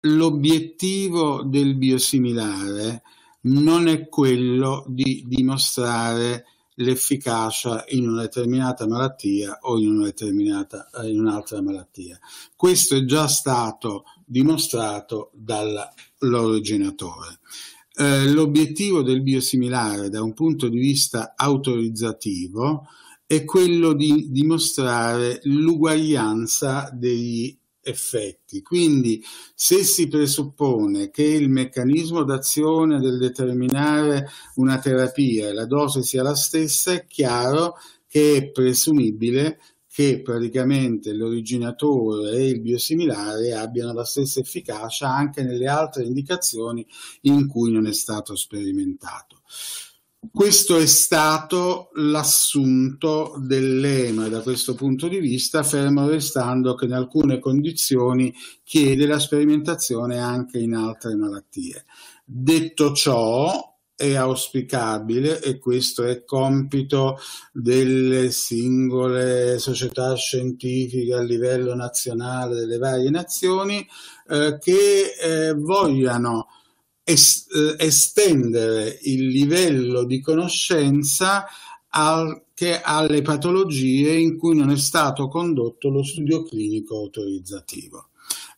L'obiettivo del biosimilare non è quello di dimostrare l'efficacia in una determinata malattia o in un'altra malattia. Questo è già stato dimostrato dall'originatore. L'obiettivo del biosimilare da un punto di vista autorizzativo è quello di dimostrare l'uguaglianza degli effetti. Quindi se si presuppone che il meccanismo d'azione del determinare una terapia e la dose sia la stessa, è chiaro che è presumibile che praticamente l'originatore e il biosimilare abbiano la stessa efficacia anche nelle altre indicazioni in cui non è stato sperimentato. Questo è stato l'assunto dell'EMA da questo punto di vista, fermo restando che in alcune condizioni chiede la sperimentazione anche in altre malattie. Detto ciò, è auspicabile, e questo è compito delle singole società scientifiche a livello nazionale delle varie nazioni, che vogliano estendere il livello di conoscenza anche alle patologie in cui non è stato condotto lo studio clinico autorizzativo.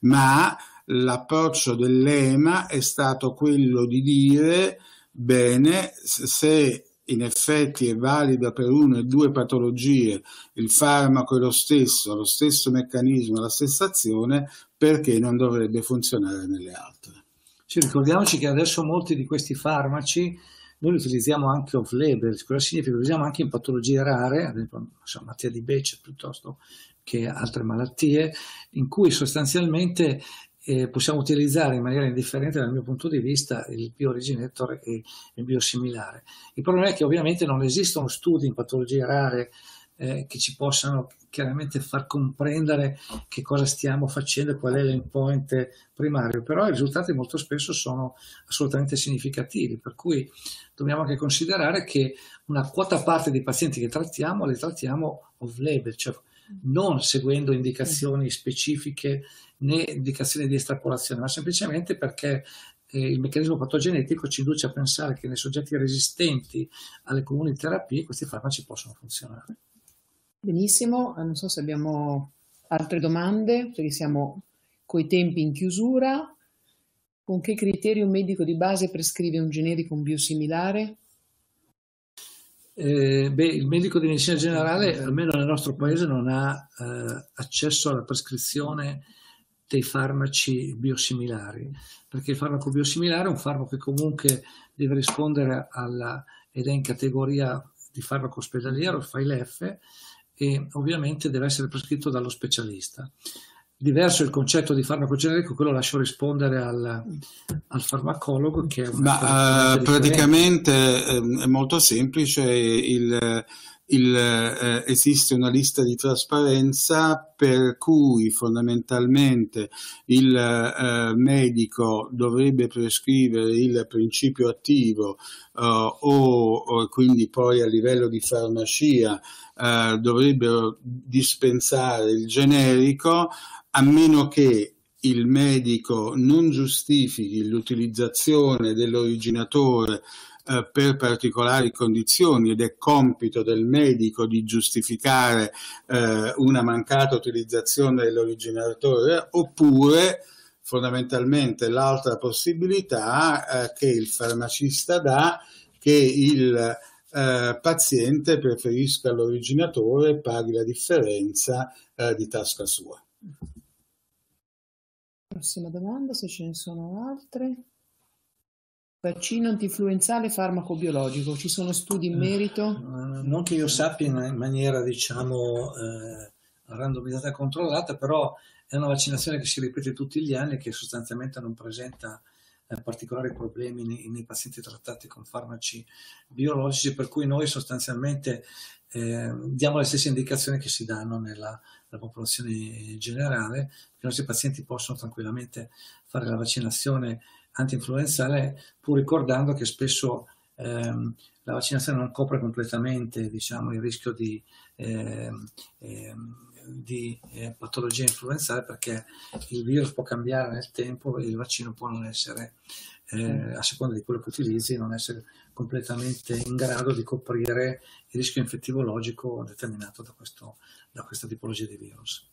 Ma l'approccio dell'EMA è stato quello di dire: bene, se in effetti è valida per una e due patologie, il farmaco è lo stesso, ha lo stesso meccanismo, la stessa azione, perché non dovrebbe funzionare nelle altre? Sì, ricordiamoci che adesso molti di questi farmaci noi li utilizziamo anche off label. Cosa significa? Li utilizziamo anche in patologie rare, ad esempio malattia di Bechet piuttosto che altre malattie, in cui sostanzialmente possiamo utilizzare in maniera indifferente, dal mio punto di vista, il biooriginator e il biosimilare. Il problema è che ovviamente non esistono studi in patologie rare che ci possano chiaramente far comprendere che cosa stiamo facendo, qual è l'endpoint primario, però i risultati molto spesso sono assolutamente significativi, per cui dobbiamo anche considerare che una quota parte dei pazienti che trattiamo, li trattiamo off-label, cioè non seguendo indicazioni specifiche né indicazioni di estrapolazione, ma semplicemente perché il meccanismo patogenetico ci induce a pensare che nei soggetti resistenti alle comuni terapie questi farmaci possono funzionare. Benissimo, non so se abbiamo altre domande, perché siamo coi tempi in chiusura. Con che criterio un medico di base prescrive un generico, un biosimilare? Il medico di medicina generale, almeno nel nostro paese, non ha accesso alla prescrizione dei farmaci biosimilari, perché il farmaco biosimilare è un farmaco che comunque deve rispondere alla, ed è in categoria di farmaco ospedaliero, il FAILF, e ovviamente deve essere prescritto dallo specialista. Diverso il concetto di farmaco generico, quello lascio rispondere al farmacologo. Che è praticamente è molto semplice, esiste una lista di trasparenza per cui fondamentalmente il medico dovrebbe prescrivere il principio attivo o quindi poi a livello di farmacia dovrebbero dispensare il generico, a meno che il medico non giustifichi l'utilizzazione dell'originatore per particolari condizioni, ed è compito del medico di giustificare una mancata utilizzazione dell'originatore, oppure fondamentalmente l'altra possibilità che il farmacista dà, che il paziente preferisca l'originatore e paghi la differenza di tasca sua. Prossima domanda, se ce ne sono altre. Vaccino antinfluenzale, farmaco biologico, ci sono studi in merito? Non che io sappia in maniera, diciamo, randomizzata e controllata, però è una vaccinazione che si ripete tutti gli anni e che sostanzialmente non presenta particolari problemi nei pazienti trattati con farmaci biologici, per cui noi sostanzialmente diamo le stesse indicazioni che si danno nella popolazione generale, perché i nostri pazienti possono tranquillamente fare la vaccinazione antinfluenzale, pur ricordando che spesso la vaccinazione non copre completamente, diciamo, il rischio di patologia influenzale, perché il virus può cambiare nel tempo e il vaccino può non essere, a seconda di quello che utilizzi, non essere completamente in grado di coprire il rischio infettivologico determinato da questa tipologia di virus.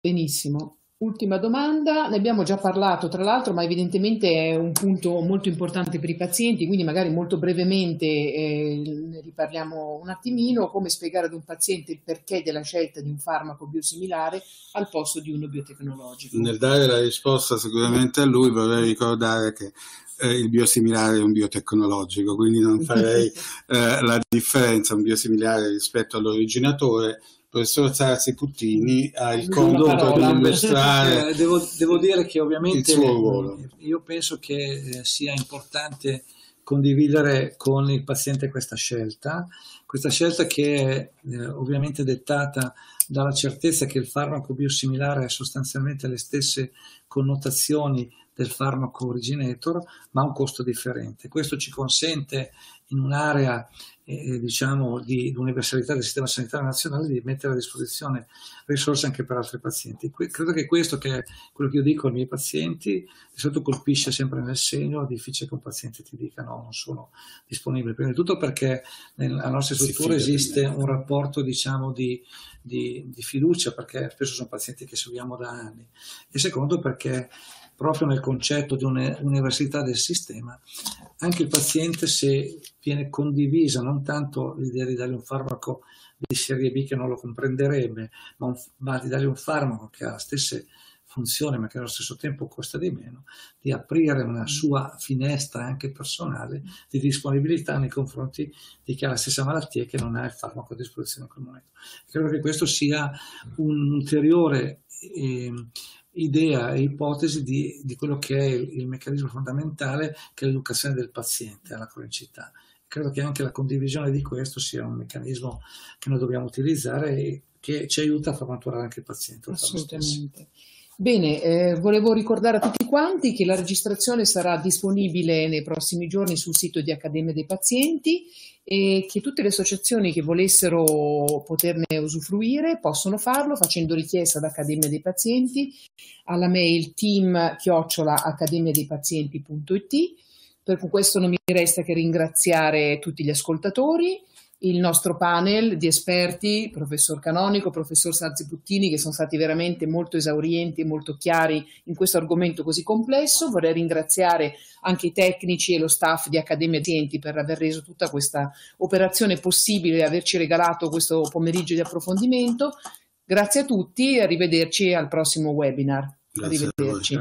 Benissimo. Ultima domanda, ne abbiamo già parlato tra l'altro, ma evidentemente è un punto molto importante per i pazienti, quindi magari molto brevemente ne riparliamo un attimino: come spiegare ad un paziente il perché della scelta di un farmaco biosimilare al posto di uno biotecnologico? Nel dare la risposta sicuramente a lui vorrei ricordare che il biosimilare è un biotecnologico, quindi non farei la differenza un biosimilare rispetto all'originatore. Il professor Sarzi Puttini ha il compito di illustrare. Devo dire che ovviamente il suo ruolo. Io penso che sia importante condividere con il paziente questa scelta che è ovviamente dettata dalla certezza che il farmaco biosimilare ha sostanzialmente le stesse connotazioni del farmaco originator, ma a un costo differente. Questo ci consente, in un'area diciamo di universalità del sistema sanitario nazionale, di mettere a disposizione risorse anche per altri pazienti. Credo che questo, che è quello che io dico ai miei pazienti, di solito colpisce sempre nel segno. È difficile che un paziente ti dica no, non sono disponibile, prima di tutto perché nella nostra struttura esiste un rapporto, diciamo, di fiducia, perché spesso sono pazienti che seguiamo da anni, e secondo perché proprio nel concetto di un'università del sistema, anche il paziente, se viene condivisa non tanto l'idea di dargli un farmaco di serie B che non lo comprenderebbe, ma di dargli un farmaco che ha la stessa funzione ma che allo stesso tempo costa di meno, di aprire una sua finestra anche personale di disponibilità nei confronti di chi ha la stessa malattia e che non ha il farmaco a disposizione in quel momento. Credo che questo sia un'ulteriore idea e ipotesi di quello che è il meccanismo fondamentale, che è l'educazione del paziente alla cronicità. Credo che anche la condivisione di questo sia un meccanismo che noi dobbiamo utilizzare e che ci aiuta a far maturare anche il paziente. Assolutamente. Bene, volevo ricordare a tutti quanti che la registrazione sarà disponibile nei prossimi giorni sul sito di Accademia dei Pazienti, e che tutte le associazioni che volessero poterne usufruire possono farlo facendo richiesta ad Accademia dei Pazienti alla mail team@accademiadeipazienti.it. Per questo non mi resta che ringraziare tutti gli ascoltatori, il nostro panel di esperti, professor Canonico, professor Sarzi Puttini, che sono stati veramente molto esaurienti e molto chiari in questo argomento così complesso. Vorrei ringraziare anche i tecnici e lo staff di Accademia dei Pazienti per aver reso tutta questa operazione possibile e averci regalato questo pomeriggio di approfondimento. Grazie a tutti e arrivederci al prossimo webinar. Grazie. Arrivederci.